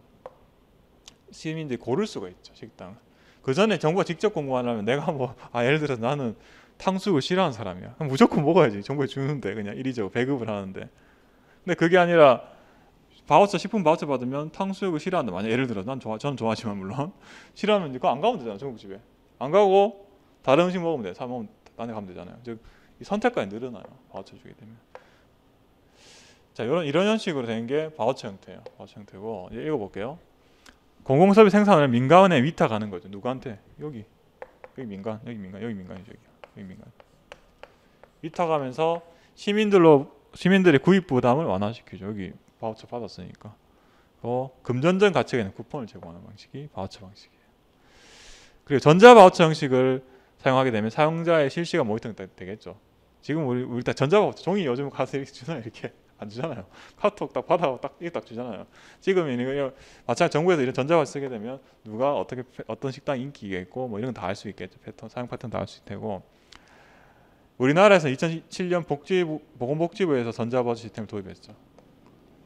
시민들이 고를 수가 있죠. 식당. 그 전에 정부가 직접 공고 안 하면 내가 뭐 아 예를 들어서 나는 탕수육을 싫어하는 사람이야. 그럼 무조건 먹어야지. 정부에 주는데 그냥 이리저리 배급을 하는데. 근데 그게 아니라 바우처, 식품 바우처 받으면 탕수육을 싫어한다. 만약 예를 들어 난 좋아, 저는 좋아하지만 물론 싫어하면 그거 안 가면 되잖아. 정부 집에 안 가고 다른 음식 먹으면 돼. 사 먹으면 딴 데 가면 되잖아요. 즉 이 선택권이 늘어나요. 바우처 주게 되면. 자, 이런 이런 형식으로 된 게 바우처 형태예요. 바우처 형태고, 이제 읽어볼게요. 공공서비스 생산을 민간에 위탁하는 거죠. 누구한테? 여기, 여기 민간, 여기 민간, 여기 민간이죠. 여기, 여기 민간. 위탁하면서 시민들로 시민들의 구입 부담을 완화시키죠. 여기 바우처 받았으니까. 어, 금전적 가치가 있는 쿠폰을 제공하는 방식이 바우처 방식이에요. 그리고 전자 바우처 형식을 사용하게 되면 사용자의 실시간 모니터링 되겠죠. 지금 우리 우리 다 전자 바우처, 종이 요즘 가서 이렇게 주나 이렇게. 안 주잖아요. 카톡 딱 받아 딱 이게 딱 주잖아요. 지금 이런 마찬가지 정부에서 이런 전자화 쓰게 되면 누가 어떻게 어떤 식당 인기가 있고 뭐 이런 거 다 알 수 있겠죠. 패턴 사용 패턴 다 알 수 있고. 우리나라에서 이천칠 년 복지부 보건복지부에서 전자화 시스템을 도입했죠.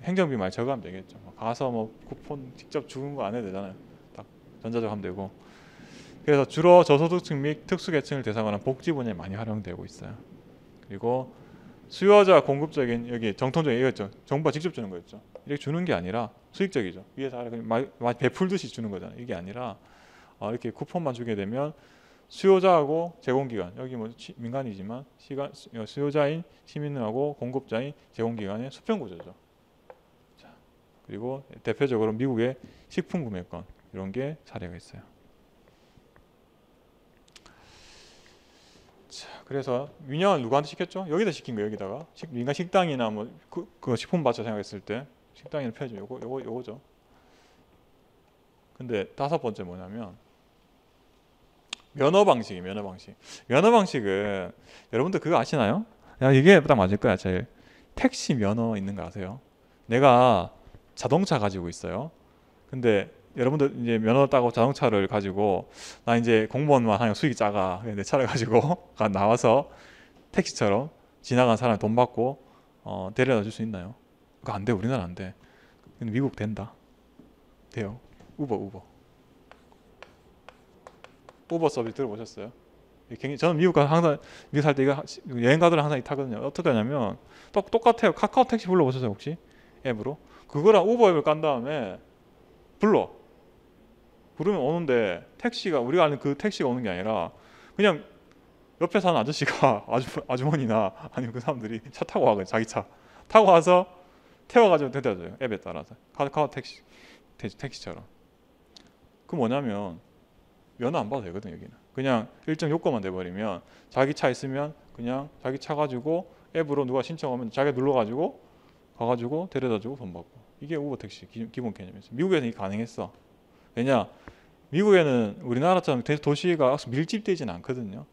행정비 많이 절감하면 되겠죠. 가서 뭐 쿠폰 직접 주는 거 안 해도 되잖아요. 딱 전자적으로 하면 되고. 그래서 주로 저소득층 및 특수계층을 대상으로 한 복지 분야에 많이 활용되고 있어요. 그리고 수요자 공급적인 여기 정통적인 이거였죠. 정부가 직접 주는 거였죠. 이렇게 주는 게 아니라 수익적이죠. 위에서 막 베풀듯이 주는 거잖아요. 이게 아니라 어, 이렇게 쿠폰만 주게 되면 수요자하고 제공기관, 여기 뭐 시, 민간이지만 시간, 수요자인 시민하고 공급자인 제공기관의 수평구조죠. 자, 그리고 대표적으로 미국의 식품구매권 이런 게 사례가 있어요. 그래서 민영은 누구한테 시켰죠? 여기다 시킨 거예요. 여기다가 식, 민간 식당이나 뭐 그, 그 식품 바우처 생각했을 때 식당이나 편의점 요거 요거 요거죠. 근데 다섯 번째 뭐냐면 면허 방식이 면허 방식. 면허 방식은 여러분들 그거 아시나요? 야, 이게 딱 맞을 거야. 제일 택시 면허 있는 거 아세요? 내가 자동차 가지고 있어요. 근데 여러분들 이제 면허 따고 자동차를 가지고 나 이제 공무원만 하면 수익이 작아. 내 차를 가지고 나와서 택시처럼 지나간 사람이 돈 받고 어, 데려다 줄 수 있나요? 그거 안 돼. 우리나라 안 돼. 근데 미국 된다. 돼요. 우버 우버. 우버 서비스 들어보셨어요? 굉장히 저는 미국 가서 항상 미국 살 때 이거 여행 가들 항상 타거든요. 어떻게 하냐면 똑 똑같아요. 카카오 택시 불러보셨어요 혹시? 앱으로? 그거랑 우버 앱을 깐 다음에 불러. 부르면 오는데 택시가 우리가 아는 그 택시가 오는 게 아니라 그냥 옆에 사는 아저씨가 아주 아주머니나 아니면 그 사람들이 차 타고 와요. 자기 차 타고 와서 태워가지고 데려다줘요. 앱에 따라서 카카오 택시 택시처럼. 그 뭐냐면 면허 안 봐도 되거든. 여기는 그냥 일정 요건만 돼버리면 자기 차 있으면 그냥 자기 차 가지고 앱으로 누가 신청하면 자기가 눌러가지고 가가지고 데려다주고 돈 받고. 이게 우버 택시 기, 기본 개념이었어. 미국에서는 이게 가능했어. 왜냐, 미국에는 우리나라처럼 도시가 밀집되지는 않거든요.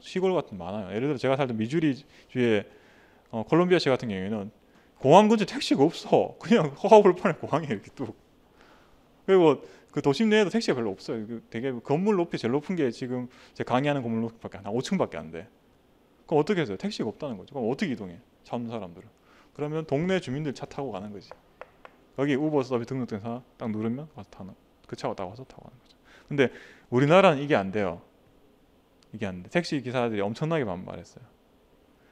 시골 같은 많아요. 예를 들어 제가 살던 미주리 주에 어, 콜롬비아시 같은 경우에는 공항 근처 택시가 없어. 그냥 허허벌판에 공항에 이렇게 뚝. 그리고 그 도심 내에도 택시가 별로 없어요. 되게 건물 높이 제일 높은 게 지금 제 강의하는 건물 높이밖에 안 돼. 오 층밖에 안 돼. 그럼 어떻게 해서요? 택시가 없다는 거죠. 그럼 어떻게 이동해? 차 없는 사람들은. 그러면 동네 주민들 차 타고 가는 거지. 여기 우버 서비스 등록된 사람 딱 누르면 와서 타는, 그 차가 딱 와서 타고 가는 거죠. 근데 우리나라는 이게 안 돼요. 이게 안 돼. 택시 기사들이 엄청나게 반발했어요.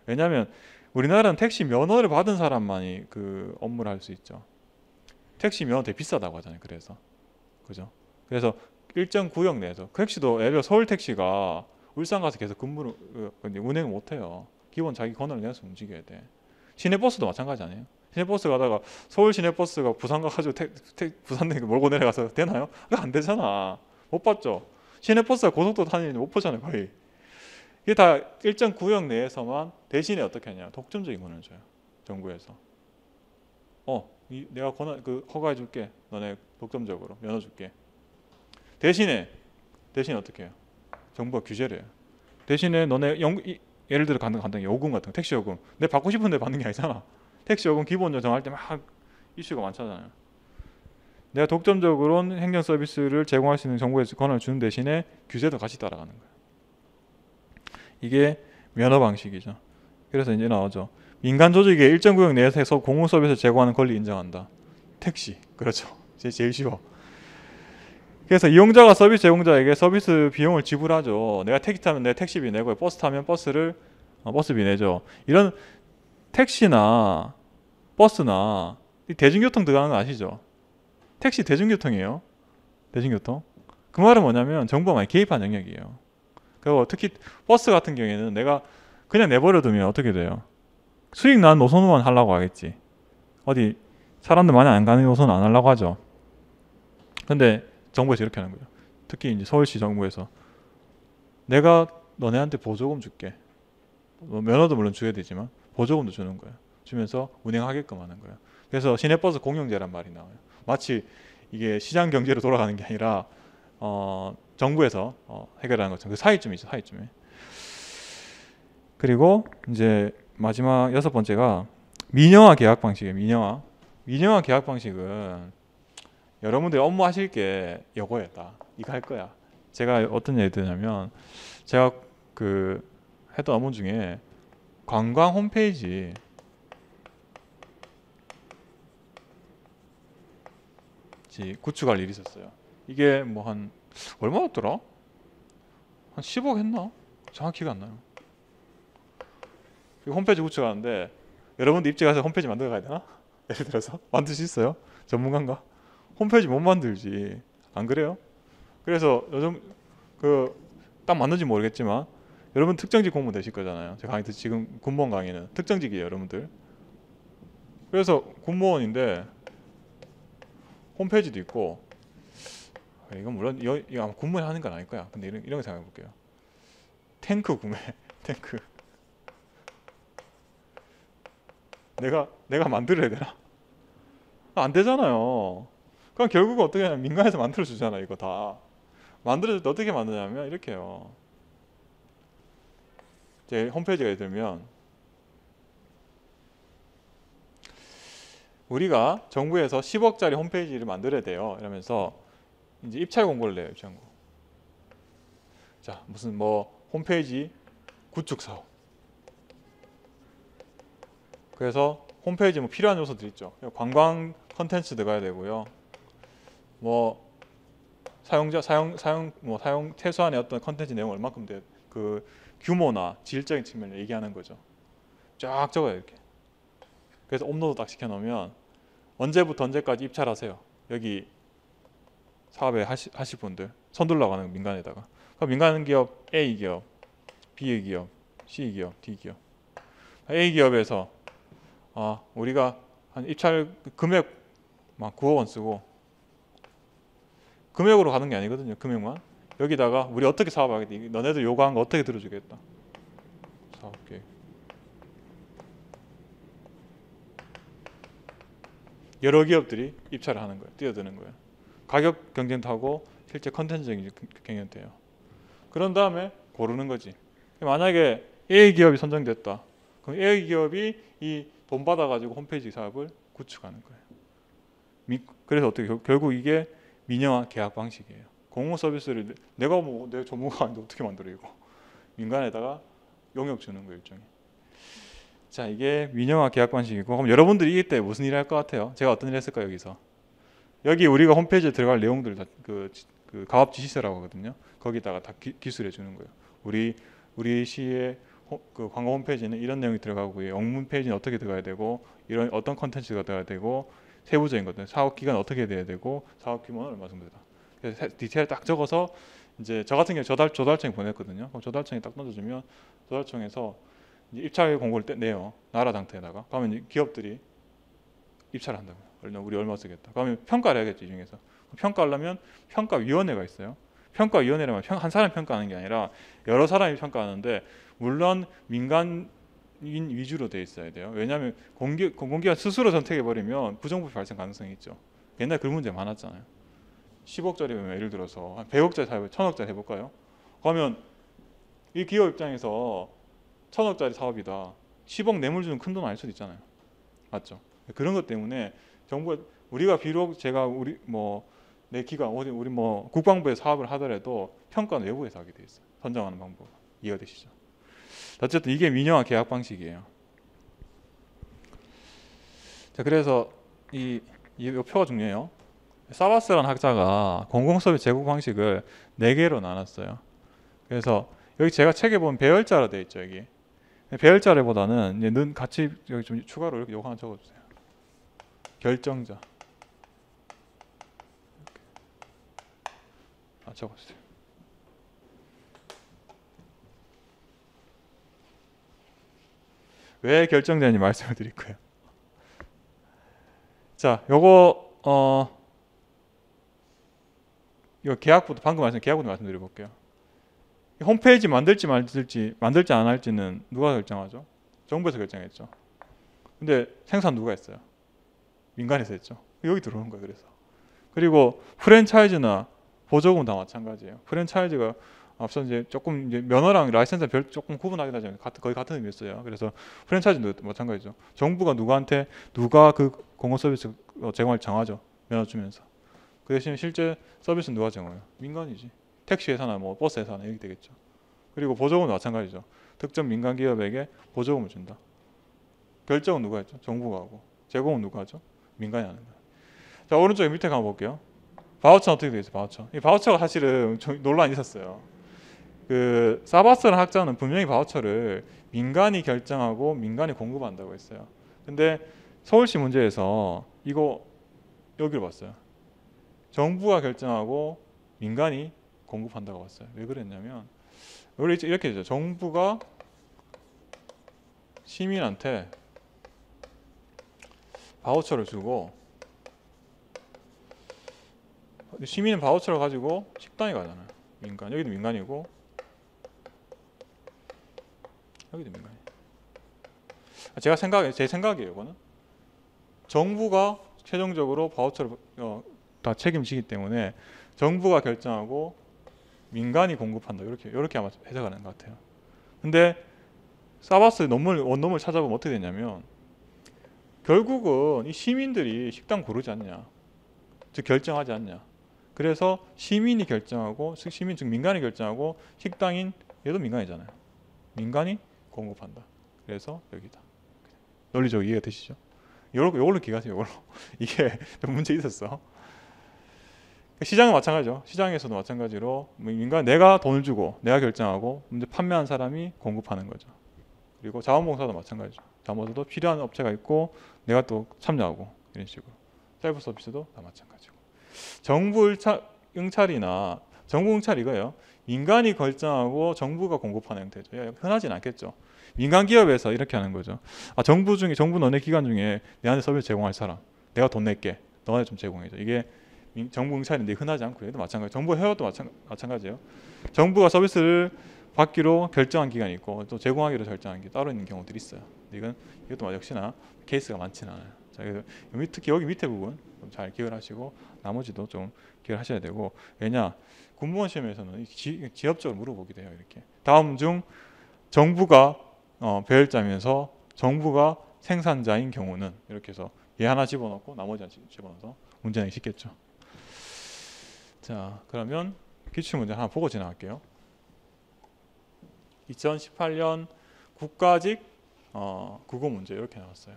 왜냐하면 우리나라는 택시 면허를 받은 사람만이 그 업무를 할 수 있죠. 택시 면허 되게 비싸다고 하잖아요. 그래서 그죠? 그래서 일정 구역 내에서 그 택시도 예를 들어 서울 택시가 울산 가서 계속 근무를 운행 못 해요. 기본 자기 권한을 내서 움직여야 돼. 시내버스도 마찬가지 아니에요? 시내버스 가다가 서울 시내버스가 부산 가가지고 택, 택, 부산 내 몰고 내려가서 되나요? 안 되잖아. 못 봤죠? 시내버스가 고속도로 타는 일은 못 보잖아요. 거의 이게 다 일정 구역 내에서만. 대신에 어떻게 하냐, 독점적인 권한을 줘요. 정부에서 어 이, 내가 권한 그 허가해 줄게. 너네 독점적으로 면허 줄게. 대신에 대신에 어떻게 해요? 정부가 규제를 해요. 대신에 너네 영, 이, 예를 들어 간단 간단 요금 같은 거, 택시 요금 내 받고 싶은데 받는 게 아니잖아. 택시 요금 기본적으로 정할 때 막 이슈가 많잖아요. 내가 독점적으로 행정 서비스를 제공할 수 있는 정부의 권한을 주는 대신에 규제도 같이 따라가는 거예요. 이게 면허 방식이죠. 그래서 이제 나오죠. 민간 조직이 일정 구역 내에서 공공 서비스를 제공하는 권리 인정한다. 택시. 그렇죠. 제일 쉬워. 그래서 이용자가 서비스 제공자에게 서비스 비용을 지불하죠. 내가 택시 타면 내 택시비 내고, 버스 타면 버스를 어, 버스비 내죠. 이런 택시나 버스나 대중교통 들어가는 거 아시죠? 택시 대중교통이에요. 대중교통. 그 말은 뭐냐면 정부가 많이 개입한 영역이에요. 그리고 특히 버스 같은 경우에는 내가 그냥 내버려두면 어떻게 돼요? 수익 나는 노선만 하려고 하겠지. 어디 사람들 많이 안 가는 노선 안 하려고 하죠. 근데 정부에서 이렇게 하는 거죠. 특히 이제 서울시 정부에서 내가 너네한테 보조금 줄게. 면허도 물론 줘야 되지만 보조금도 주는 거야. 주면서 운행하게끔 하는 거야. 그래서 시내버스 공용제란 말이 나와요. 마치 이게 시장 경제로 돌아가는 게 아니라 어, 정부에서 어, 해결하는 것처럼 그 사이쯤이 있죠. 사이쯤에. 그리고 이제 마지막 여섯 번째가 민영화 계약 방식이에요. 민영화. 민영화 계약 방식은 여러분들이 업무 하실 게 이거였다. 이거 할 거야. 제가 어떤 예를 드냐면 제가 그 했던 업무 중에 관광 홈페이지 구축할 일이 있었어요. 이게 뭐 한 얼마였더라? 한 십억 했나? 정확히 기억 안 나요. 홈페이지 구축하는데 여러분도 입직해서 홈페이지 만들어 가야 되나? 예를 들어서 만들 수 있어요? 전문가인가? 홈페이지 못 만들지. 안 그래요? 그래서 요즘 그 딱 맞는지 모르겠지만 여러분 특정직 공무원 되실 거잖아요. 제 강의 지금 군무원 강의는 특정직이에요, 여러분들. 그래서 군무원인데 홈페이지도 있고 이건 물론 이거, 이거 아마 군무원 하는 건 아닐 거야. 근데 이런 이런 거 생각해 볼게요. 탱크 구매, 탱크. 내가 내가 만들어야 되나? 안 되잖아요. 그럼 결국은 어떻게 하냐면 민간에서 만들어 주잖아. 이거 다 만들어줄 때 어떻게 만드냐면 이렇게요. 제 홈페이지가 예를 들면 우리가 정부에서 십억짜리 홈페이지를 만들어야 돼요. 이러면서 이제 입찰 공고를 내요. 입찰 공고. 자, 무슨 뭐 홈페이지 구축 사업. 그래서 홈페이지 뭐 필요한 요소들 있죠. 관광 컨텐츠 들어가야 되고요. 뭐 사용자 사용 사용 뭐 사용 최소한의 어떤 컨텐츠 내용 얼마큼 돼, 그 규모나 질적인 측면을 얘기하는 거죠. 쫙 적어요 이렇게. 그래서 업로드 딱 시켜놓으면 언제부터 언제까지 입찰하세요. 여기 사업에 하시, 하실 분들 손들러 가는 민간에다가. 그럼 민간 기업 A 기업, B 기업, C 기업, D 기업. A 기업에서 아, 우리가 한 입찰 금액 막 구억 원 쓰고 금액으로 가는 게 아니거든요. 금액만 여기다가 우리 어떻게 사업하겠다. 너네들 요구한 거 어떻게 들어주겠다. 사업계획. 여러 기업들이 입찰을 하는 거예요. 뛰어드는 거예요. 가격 경쟁도 하고 실제 컨텐츠적인 경쟁도 해요. 그런 다음에 고르는 거지. 만약에 A 기업이 선정됐다. 그럼 A 기업이 이 돈 받아가지고 홈페이지 사업을 구축하는 거예요. 그래서 어떻게 결국 이게 민영화 계약 방식이에요. 공공 서비스를 내가 뭐 내 전문가 아닌데 어떻게 만들어 이거? 민간에다가 용역 주는 거 일종의. 자, 이게 민영화 계약 방식이고, 그럼 여러분들이 이때 무슨 일을 할 것 같아요? 제가 어떤 일을 했을까요? 여기서 여기 우리가 홈페이지에 들어갈 내용들 다 그 그 가업 지시서라고 하거든요. 거기다가 다 기, 기술해 주는 거예요. 우리 우리 시의 호, 그 광고 홈페이지는 이런 내용이 들어가고, 영문 페이지는 어떻게 들어가야 되고, 이런 어떤 컨텐츠가 들어가야 되고, 세부적인 것들, 사업 기간 어떻게 돼야 되고, 사업 규모는 얼마 정도 되다. 그래서 디테일 딱 적어서 이제 저 같은 경우 조달 조달청에 보냈거든요. 그럼 조달청이 딱 던져주면 조달청에서 이제 입찰 공고를 떼, 내요. 나라 당태에다가. 그러면 기업들이 입찰을 한다고요. 우리 얼마 쓰겠다. 그러면 평가를 해야겠죠. 이 중에서. 평가하려면 평가위원회가 있어요. 평가위원회라면 한 사람 평가하는 게 아니라 여러 사람이 평가하는데, 물론 민간인 위주로 돼 있어야 돼요. 왜냐하면 공기, 공공기관 스스로 선택해버리면 부정부패 발생 가능성이 있죠. 옛날에 그 문제 많았잖아요. 십억짜리면 예를 들어서 한 백억짜리 사업을 천억짜리 해볼까요? 그러면 이 기업 입장에서 천억짜리 사업이다. 십억 뇌물주는 큰 돈 아닐 수도 있잖아요. 맞죠? 그런 것 때문에 정부가, 우리가 비록 제가 우리 뭐 내 기관 어디 우리 뭐 국방부에 사업을 하더라도 평가는 외부에서 하게 돼 있어요. 선정하는 방법 이해되시죠? 어쨌든 이게 민영화 계약 방식이에요. 자, 그래서 이, 이 표가 중요해요. 사바스라는 학자가 공공서비스 제공 방식을 네 개로 나눴어요. 그래서 여기 제가 책에 보면 배열자로 되어 있죠. 여기 배열자를보다는 이제 는 같이 여기 좀 추가로 이렇게 요거 하나 적어주세요. 결정자. 아, 적어주세요. 왜 결정자인지 말씀을 드릴 거예요. 자, 요거 어. 이 계약부터 방금 말씀 계약부터 말씀드려 볼게요. 홈페이지 만들지 말지 만들지 안 할지는 누가 결정하죠? 정부에서 결정했죠. 근데 생산 누가 했어요? 민간에서 했죠. 여기 들어오는 거예요. 그래서 그리고 프랜차이즈나 보조금 다 마찬가지예요. 프랜차이즈가 앞서 이제 조금 이제 면허랑 라이센스 별 조금 구분하긴 하지만 같은 거의 같은 의미였어요. 그래서 프랜차이즈도 마찬가지죠. 정부가 누구한테 누가 그 공공 서비스 제공을 정하죠. 면허 주면서. 그 대신 실제 서비스는 누가 정해요? 민간이지. 택시 회사나 뭐 버스 회사나 이렇게 되겠죠. 그리고 보조금은 마찬가지죠. 특정 민간 기업에게 보조금을 준다. 결정은 누가 했죠? 정부가 하고. 제공은 누가 하죠? 민간이 하는 거예요. 자, 오른쪽에 밑에 가볼게요. 바우처는 어떻게 되겠어요? 바우처. 이 바우처가 사실은 논란이 있었어요. 그 사바스라는 학자는 분명히 바우처를 민간이 결정하고 민간이 공급한다고 했어요. 근데 서울시 문제에서 이거 여기로 봤어요. 정부가 결정하고 민간이 공급한다고 봤어요. 왜 그랬냐면 원래 이렇게 되죠. 정부가 시민한테 바우처를 주고 시민은 바우처를 가지고 식당에 가잖아요. 민간 여기도 민간이고 여기도 민간이. 제가 생각에 제 생각이에요. 이거는 정부가 최종적으로 바우처를 어, 다 책임지기 때문에 정부가 결정하고 민간이 공급한다. 이렇게 이렇게 아마 해석하는 것 같아요. 근데 사바스 논문 원논문을 찾아보면 어떻게 되냐면 결국은 이 시민들이 식당 고르지 않냐, 즉 결정하지 않냐. 그래서 시민이 결정하고 시민 즉 민간이 결정하고 식당인 얘도 민간이잖아요. 민간이 공급한다. 그래서 여기다. 논리적 이해가 되시죠? 요걸 요걸로 기가세요. 요걸로 이게 문제 있었어. 시장은 마찬가지죠. 시장에서도 마찬가지로 민간 내가 돈을 주고 내가 결정하고 이제 판매한 사람이 공급하는 거죠. 그리고 자원봉사도 마찬가지죠. 자원봉사도 필요한 업체가 있고 내가 또 참여하고 이런 식으로. 셀프 서비스도 다 마찬가지고. 정부 응찰이나 정부 응찰 이거예요. 민간이 결정하고 정부가 공급하는 형태죠. 흔하진 않겠죠. 민간 기업에서 이렇게 하는 거죠. 아, 정부 중에 정부 너네 기관 중에 내한테 서비스 제공할 사람 내가 돈 낼게. 너한테 좀 제공해줘. 이게 정부 응찰인데 흔하지 않고 얘도 마찬가지. 정부 해와도 마찬, 마찬가지예요. 정부가 서비스를 받기로 결정한 기간이 있고 또 제공하기로 결정한 게 따로 있는 경우들이 있어요. 이건 이것도 역시나 케이스가 많지는 않아요. 자, 그래서 특히 여기 밑에 부분 좀 잘 기억하시고 나머지도 좀 기억하셔야 되고, 왜냐 군무원 시험에서는 지, 지엽적으로 물어보게 돼요. 이렇게 다음 중 정부가 어, 배열자면서 정부가 생산자인 경우는, 이렇게 해서 얘 하나 집어넣고 나머지 하나 집어넣어서 문제 내기 쉽겠죠. 자, 그러면 기출문제 하나 보고 지나갈게요. 이천십팔 년 국가직 어, 국어 문제 이렇게 나왔어요.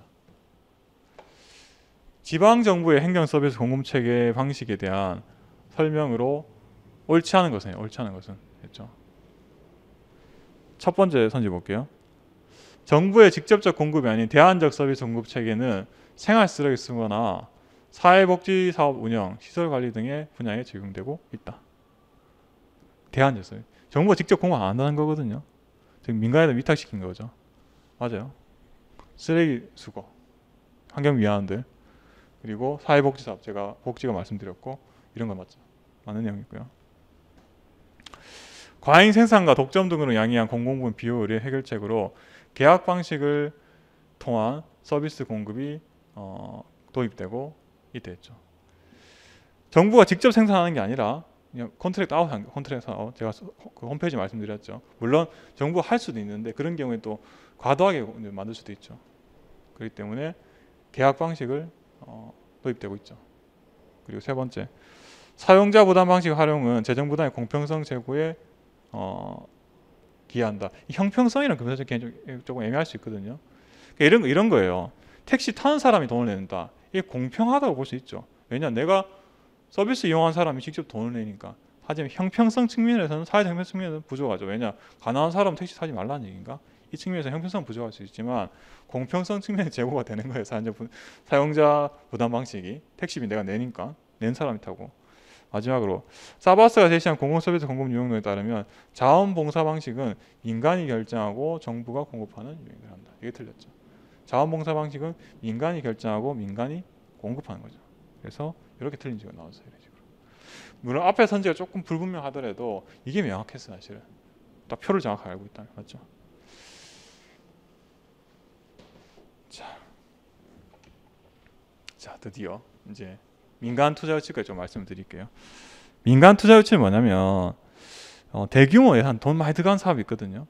지방정부의 행정서비스 공급체계 방식에 대한 설명으로 옳지 않은 것은, 옳지 않은 것은 했죠. 첫 번째 선지 볼게요. 정부의 직접적 공급이 아닌 대안적 서비스 공급체계는 생활 쓰레기 쓰거나 사회복지 사업 운영, 시설 관리 등의 분야에 적용되고 있다. 대안적 서비스. 정부가 직접 공급 안 한다는 거거든요. 지금 민간에다 위탁시킨 거죠. 맞아요. 쓰레기 수거, 환경 미화한들, 그리고 사회복지사업, 제가 복지가 말씀드렸고, 이런 건 맞죠. 맞는 내용이고요. 과잉 생산과 독점 등으로 양이한 공공분 비효율의 해결책으로 계약 방식을 통한 서비스 공급이 어, 도입되고 있다 했죠. 정부가 직접 생산하는 게 아니라 그냥 컨트랙트 아웃, 컨트랙트 아웃, 제가 그 홈페이지 말씀드렸죠. 물론 정부가 할 수도 있는데 그런 경우에 또 과도하게 만들 수도 있죠. 그렇기 때문에 계약 방식을 어, 도입되고 있죠. 그리고 세 번째, 사용자 부담 방식 활용은 재정 부담의 공평성 제고에 어, 기여한다. 이 형평성이랑 금전적 개념 조금 애매할 수 있거든요. 그러니까 이런 이런 거예요. 택시 타는 사람이 돈을 내는다. 이게 공평하다고 볼 수 있죠. 왜냐, 내가 서비스 이용한 사람이 직접 돈을 내니까. 하지만 형평성 측면에서는, 사회적 형평성 측면에서는 부족하죠. 왜냐, 가난한 사람은 택시 타지 말라는 얘기인가? 이 측면에서 형평성 부족할 수 있지만 공평성 측면에 제고가 되는 거예요. 사용자 부담 방식이, 택시비 내가 내니까 낸 사람이 타고. 마지막으로 사바스가 제시한 공공서비스 공급 유형론에 따르면 자원봉사 방식은 민간이 결정하고 정부가 공급하는 유형을 한다. 이게 틀렸죠. 자원봉사 방식은 민간이 결정하고 민간이 공급하는 거죠. 그래서 이렇게 틀린 지가 나왔어요. 이런 식으로. 물론 앞에 선지가 조금 불분명하더라도 이게 명확했어요. 사실은 딱 표를 정확하게 알고 있다면 맞죠? 자, 자 드디어 이제 민간 투자 유치까지 좀 말씀드릴게요. 민간 투자 유치는 뭐냐면 어, 대규모 예산, 돈 많이 들어간 사업이 있거든요.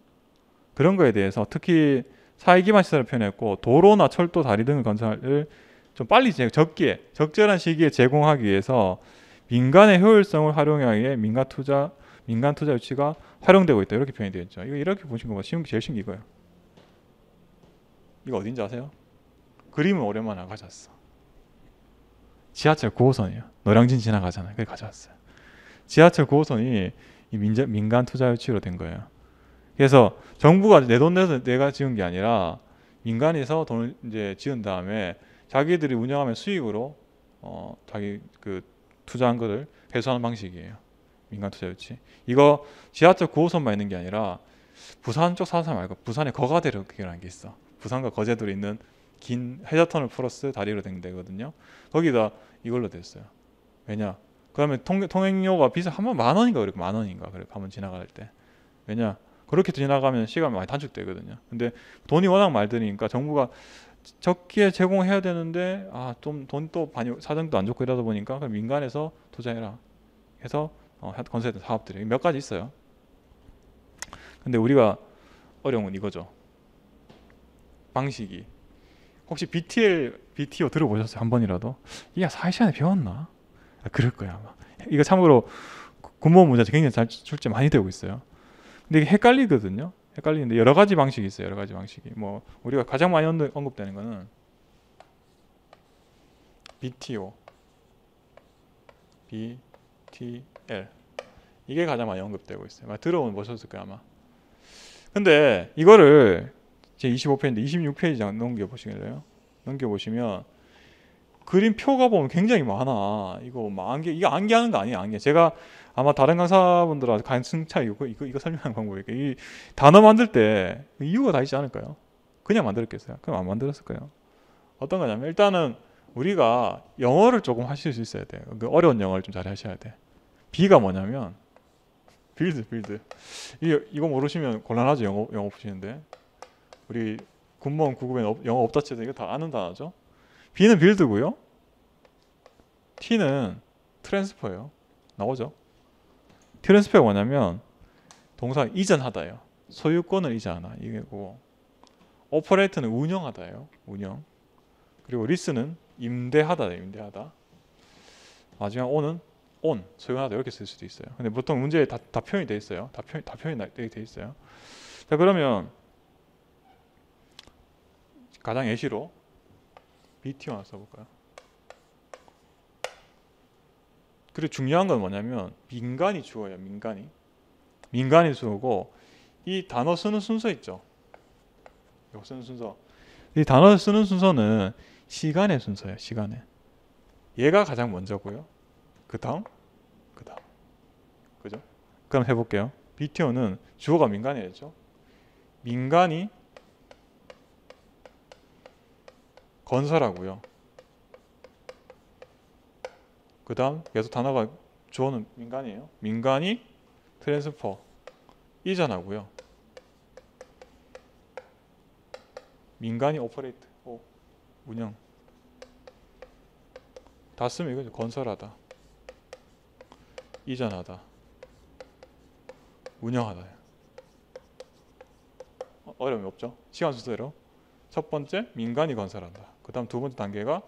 그런 거에 대해서 특히 사회기반 시설을 표현했고, 도로나 철도, 다리 등의 건설을 좀 빨리, 적기에, 적절한 시기에 제공하기 위해서 민간의 효율성을 활용하기에 민간 투자, 민간 투자 유치가 활용되고 있다. 이렇게 표현이 되어 있죠. 이거 이렇게 보신 거 봐. 쉬운 게 제일 쉬운 게 이거예요. 이거 어딘지 아세요? 그림을 오랜만에 안 가져왔어. 지하철 구 호선이에요. 노량진 지나가잖아요. 그래서 가져왔어요. 지하철 구 호선이 이 민자, 민간 투자 유치로 된 거예요. 그래서 정부가 내 돈 내서 내가 지은 게 아니라 민간에서 돈을 이제 지은 다음에 자기들이 운영하면 수익으로 어, 자기 그 투자한 거를 회수하는 방식이에요. 민간 투자 유치. 이거 지하철 구 호선만 있는 게 아니라 부산 쪽 사는 사람 알고, 부산에 거가대로 기억하는 게 있어. 부산과 거제도로 있는 긴 해저터널 플러스 다리로 된 데거든요. 거기다 이걸로 됐어요. 왜냐? 그다음에 통, 통행료가 비싸. 한 번 만 원인가 그래, 만 원인가 그래. 한번 지나갈 때. 왜냐? 그렇게 지나가면 시간 많이 단축되거든요. 근데 돈이 워낙 많이 드니까 정부가 적게 제공해야 되는데 아, 좀 돈 또 사정도 안 좋고 이러다 보니까 그럼 민간에서 투자해라 해서 어, 건설된 사업들이 몇 가지 있어요. 근데 우리가 어려운 건 이거죠. 방식이. 혹시 비티엘, 비티오 들어보셨어요? 한 번이라도? 야, 사회 시간에 배웠나? 아, 그럴 거야 아마. 이거 참고로 군무원 문제 굉장히 잘 출제 많이 되고 있어요. 근데 이게 헷갈리거든요. 헷갈리는데 여러 가지 방식이 있어요. 여러 가지 방식이. 뭐 우리가 가장 많이 언급되는 거는 비티오, 비티엘 이게 가장 많이 언급되고 있어요. 들어보면 보셨을 거야 아마. 근데 이거를 제 이십오 페이지인데 이십육 페이지 넘겨보시길래요. 넘겨보시면 그림표가 보면 굉장히 많아. 이거 막 안개, 이거 안개하는 거 아니에요. 안개. 제가 아마 다른 강사분들한테 간승차 이거, 이거, 이거 설명하는 방법이니까 이 단어 만들 때 이유가 다 있지 않을까요? 그냥 만들었겠어요? 그럼 안 만들었을까요? 어떤 거냐면 일단은 우리가 영어를 조금 하실 수 있어야 돼요. 그 어려운 영어를 좀 잘 하셔야 돼. B가 뭐냐면 빌드, 빌드. 이거, 이거 모르시면 곤란하죠. 영어, 영어 보시는데. 우리 군무원 구급에 영어 업다치에서 이거 다 아는 단어죠. B는 빌드고요. T는 트랜스퍼예요. 나오죠? 트랜스퍼가 뭐냐면 동사 이전하다예요. 소유권을 이전하다 이거고, 오퍼레이트는 운영하다예요. 운영. 그리고 리스는 임대하다예요. 임대하다. 마지막 O는 on, 소유하다 이렇게 쓸 수도 있어요. 근데 보통 문제에 다, 다 표현이 돼 있어요. 다 표현 다 표현이 돼 있어요. 자, 그러면 가장 예시로 비티오 하나 써볼까요? 그리고 중요한 건 뭐냐면 민간이 주어예요. 민간이 민간이 주어고, 이 단어 쓰는 순서 있죠. 이거 쓰는 순서, 이 단어 쓰는 순서는 시간의 순서예요. 시간에 얘가 가장 먼저고요. 그 다음 그 다음 그죠? 그럼 해볼게요. 비티오는 주어가 민간이었죠. 민간이 건설하고요. 그 다음 계속 단어가 주어는 민간이에요. 민간이 트랜스퍼 이전하고요. 민간이 오퍼레이트 오, 운영. 다 쓰면 이거죠. 건설하다, 이전하다, 운영하다. 어려움이 없죠. 시간 순서대로 첫 번째 민간이 건설한다. 그 다음 두 번째 단계가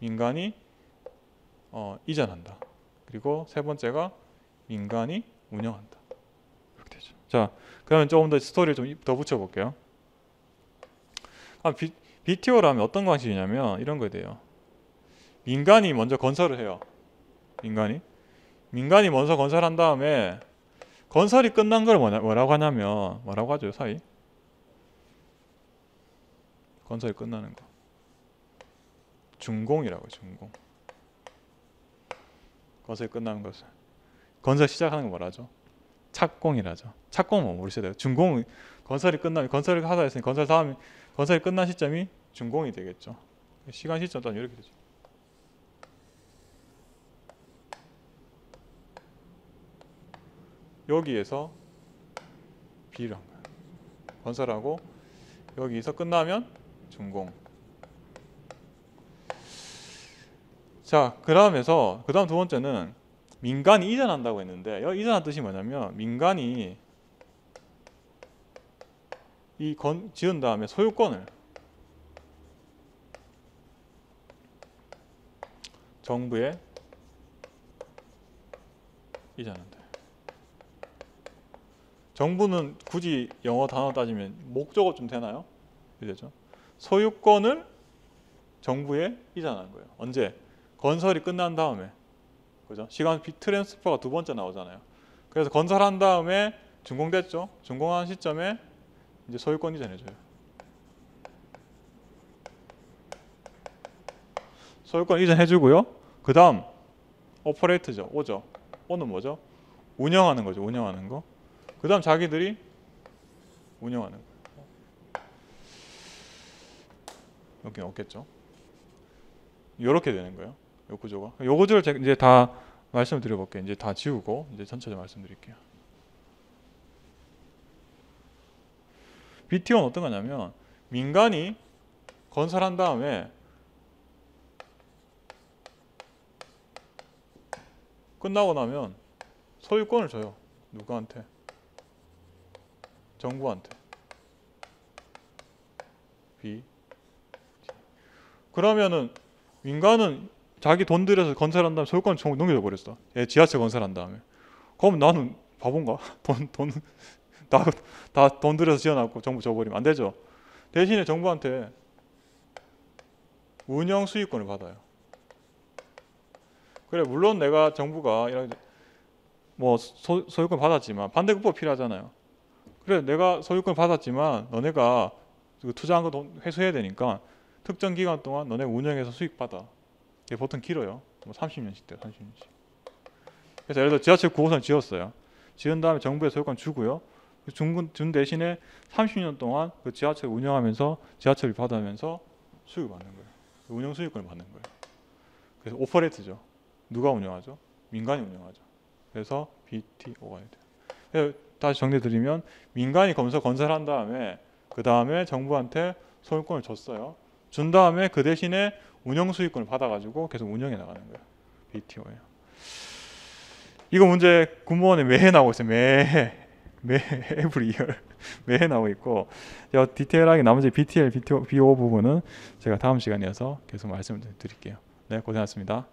민간이 어, 이전한다. 그리고 세 번째가 민간이 운영한다. 그렇게 되죠. 자, 그러면 조금 더 스토리를 좀 더 붙여볼게요. 아, 비, 비티오라면 어떤 방식이냐면 이런 거에 대해요. 민간이 먼저 건설을 해요. 민간이 민간이 먼저 건설한 다음에 건설이 끝난 걸 뭐냐, 뭐라고 하냐면 뭐라고 하죠? 사이 건설이 끝나는 거 준공이라고요. 준공. 건설이 끝나는 것을, 건설 시작하는 거 뭐라 하죠? 착공이라죠. 착공은 모르셔야 돼요. 준공, 건설이 끝나면, 건설을 하다 했으니 건설 다음, 건설이 끝난 시점이 준공이 되겠죠. 시간 시점 또한 이렇게 되죠. 여기에서 B를 한 거예요. 건설하고 여기서 끝나면 준공. 자, 그 다음에서 그 다음 두 번째는 민간이 이전한다고 했는데, 여기 이전한 뜻이 뭐냐면 민간이 이 건 지은 다음에 소유권을 정부에 이전한다. 정부는 굳이 영어 단어 따지면 목적어 좀 되나요? 이래죠. 소유권을 정부에 이전하는 거예요. 언제? 건설이 끝난 다음에. 그죠? 시간 트랜스퍼가 두 번째 나오잖아요. 그래서 건설한 다음에 준공됐죠. 준공한 시점에 이제 소유권 이전해줘요. 소유권 이전해주고요. 그 다음 오퍼레이트죠. 오죠. 오는 뭐죠? 운영하는 거죠. 운영하는 거. 그 다음 자기들이 운영하는 거예요. 여기는 없겠죠. 이렇게 되는 거예요. 요 구조가. 요 구조를 제가 이제 다 말씀을 드려볼게요. 이제 다 지우고 이제 전체적으로 말씀드릴게요. 비티오는 어떤 거냐면 민간이 건설한 다음에 끝나고 나면 소유권을 줘요. 누구한테? 정부한테. B. 그러면은 민간은 자기 돈 들여서 건설한 다음에 소유권을 넘겨줘 버렸어. 예, 지하철 건설한 다음에. 그럼 나는 바본가? 돈, 돈, 다, 다 돈 들여서 지어놨고 정부 줘버리면 안 되죠. 대신에 정부한테 운영 수익권을 받아요. 그래, 물론 내가 정부가 이런 뭐 소, 소유권 받았지만 반대급부가 필요하잖아요. 그래, 내가 소유권 받았지만 너네가 투자한 거 돈 회수해야 되니까 특정 기간 동안 너네 운영해서 수익 받아. 이게 보통 길어요. 뭐 삼십 년씩 돼요. 삼십 년씩. 그래서 예를 들어 지하철 구호선 지었어요. 지은 다음에 정부에 소유권 주고요. 준, 준 대신에 삼십 년 동안 그 지하철 운영하면서 지하철을 받으면서 수익을 받는 거예요. 운영 수익권을 받는 거예요. 그래서 오퍼레이트죠. 누가 운영하죠? 민간이 운영하죠. 그래서 비티오가 돼요. 그래서 다시 정리드리면 민간이 건설 건설한 다음에 그 다음에 정부한테 소유권을 줬어요. 준 다음에 그 대신에 운영 수익권을 받아가지고 계속 운영해 나가는 거예요. 비티오예요. 이거 문제 군무원에 매해 나오고 있어요. 매해, 매해, every year 매해 나오고 있고, 제가 디테일하게 나머지 비티엘, 비티오, 비오 부분은 제가 다음 시간이어서 계속 말씀을 드릴게요. 네, 고생하셨습니다.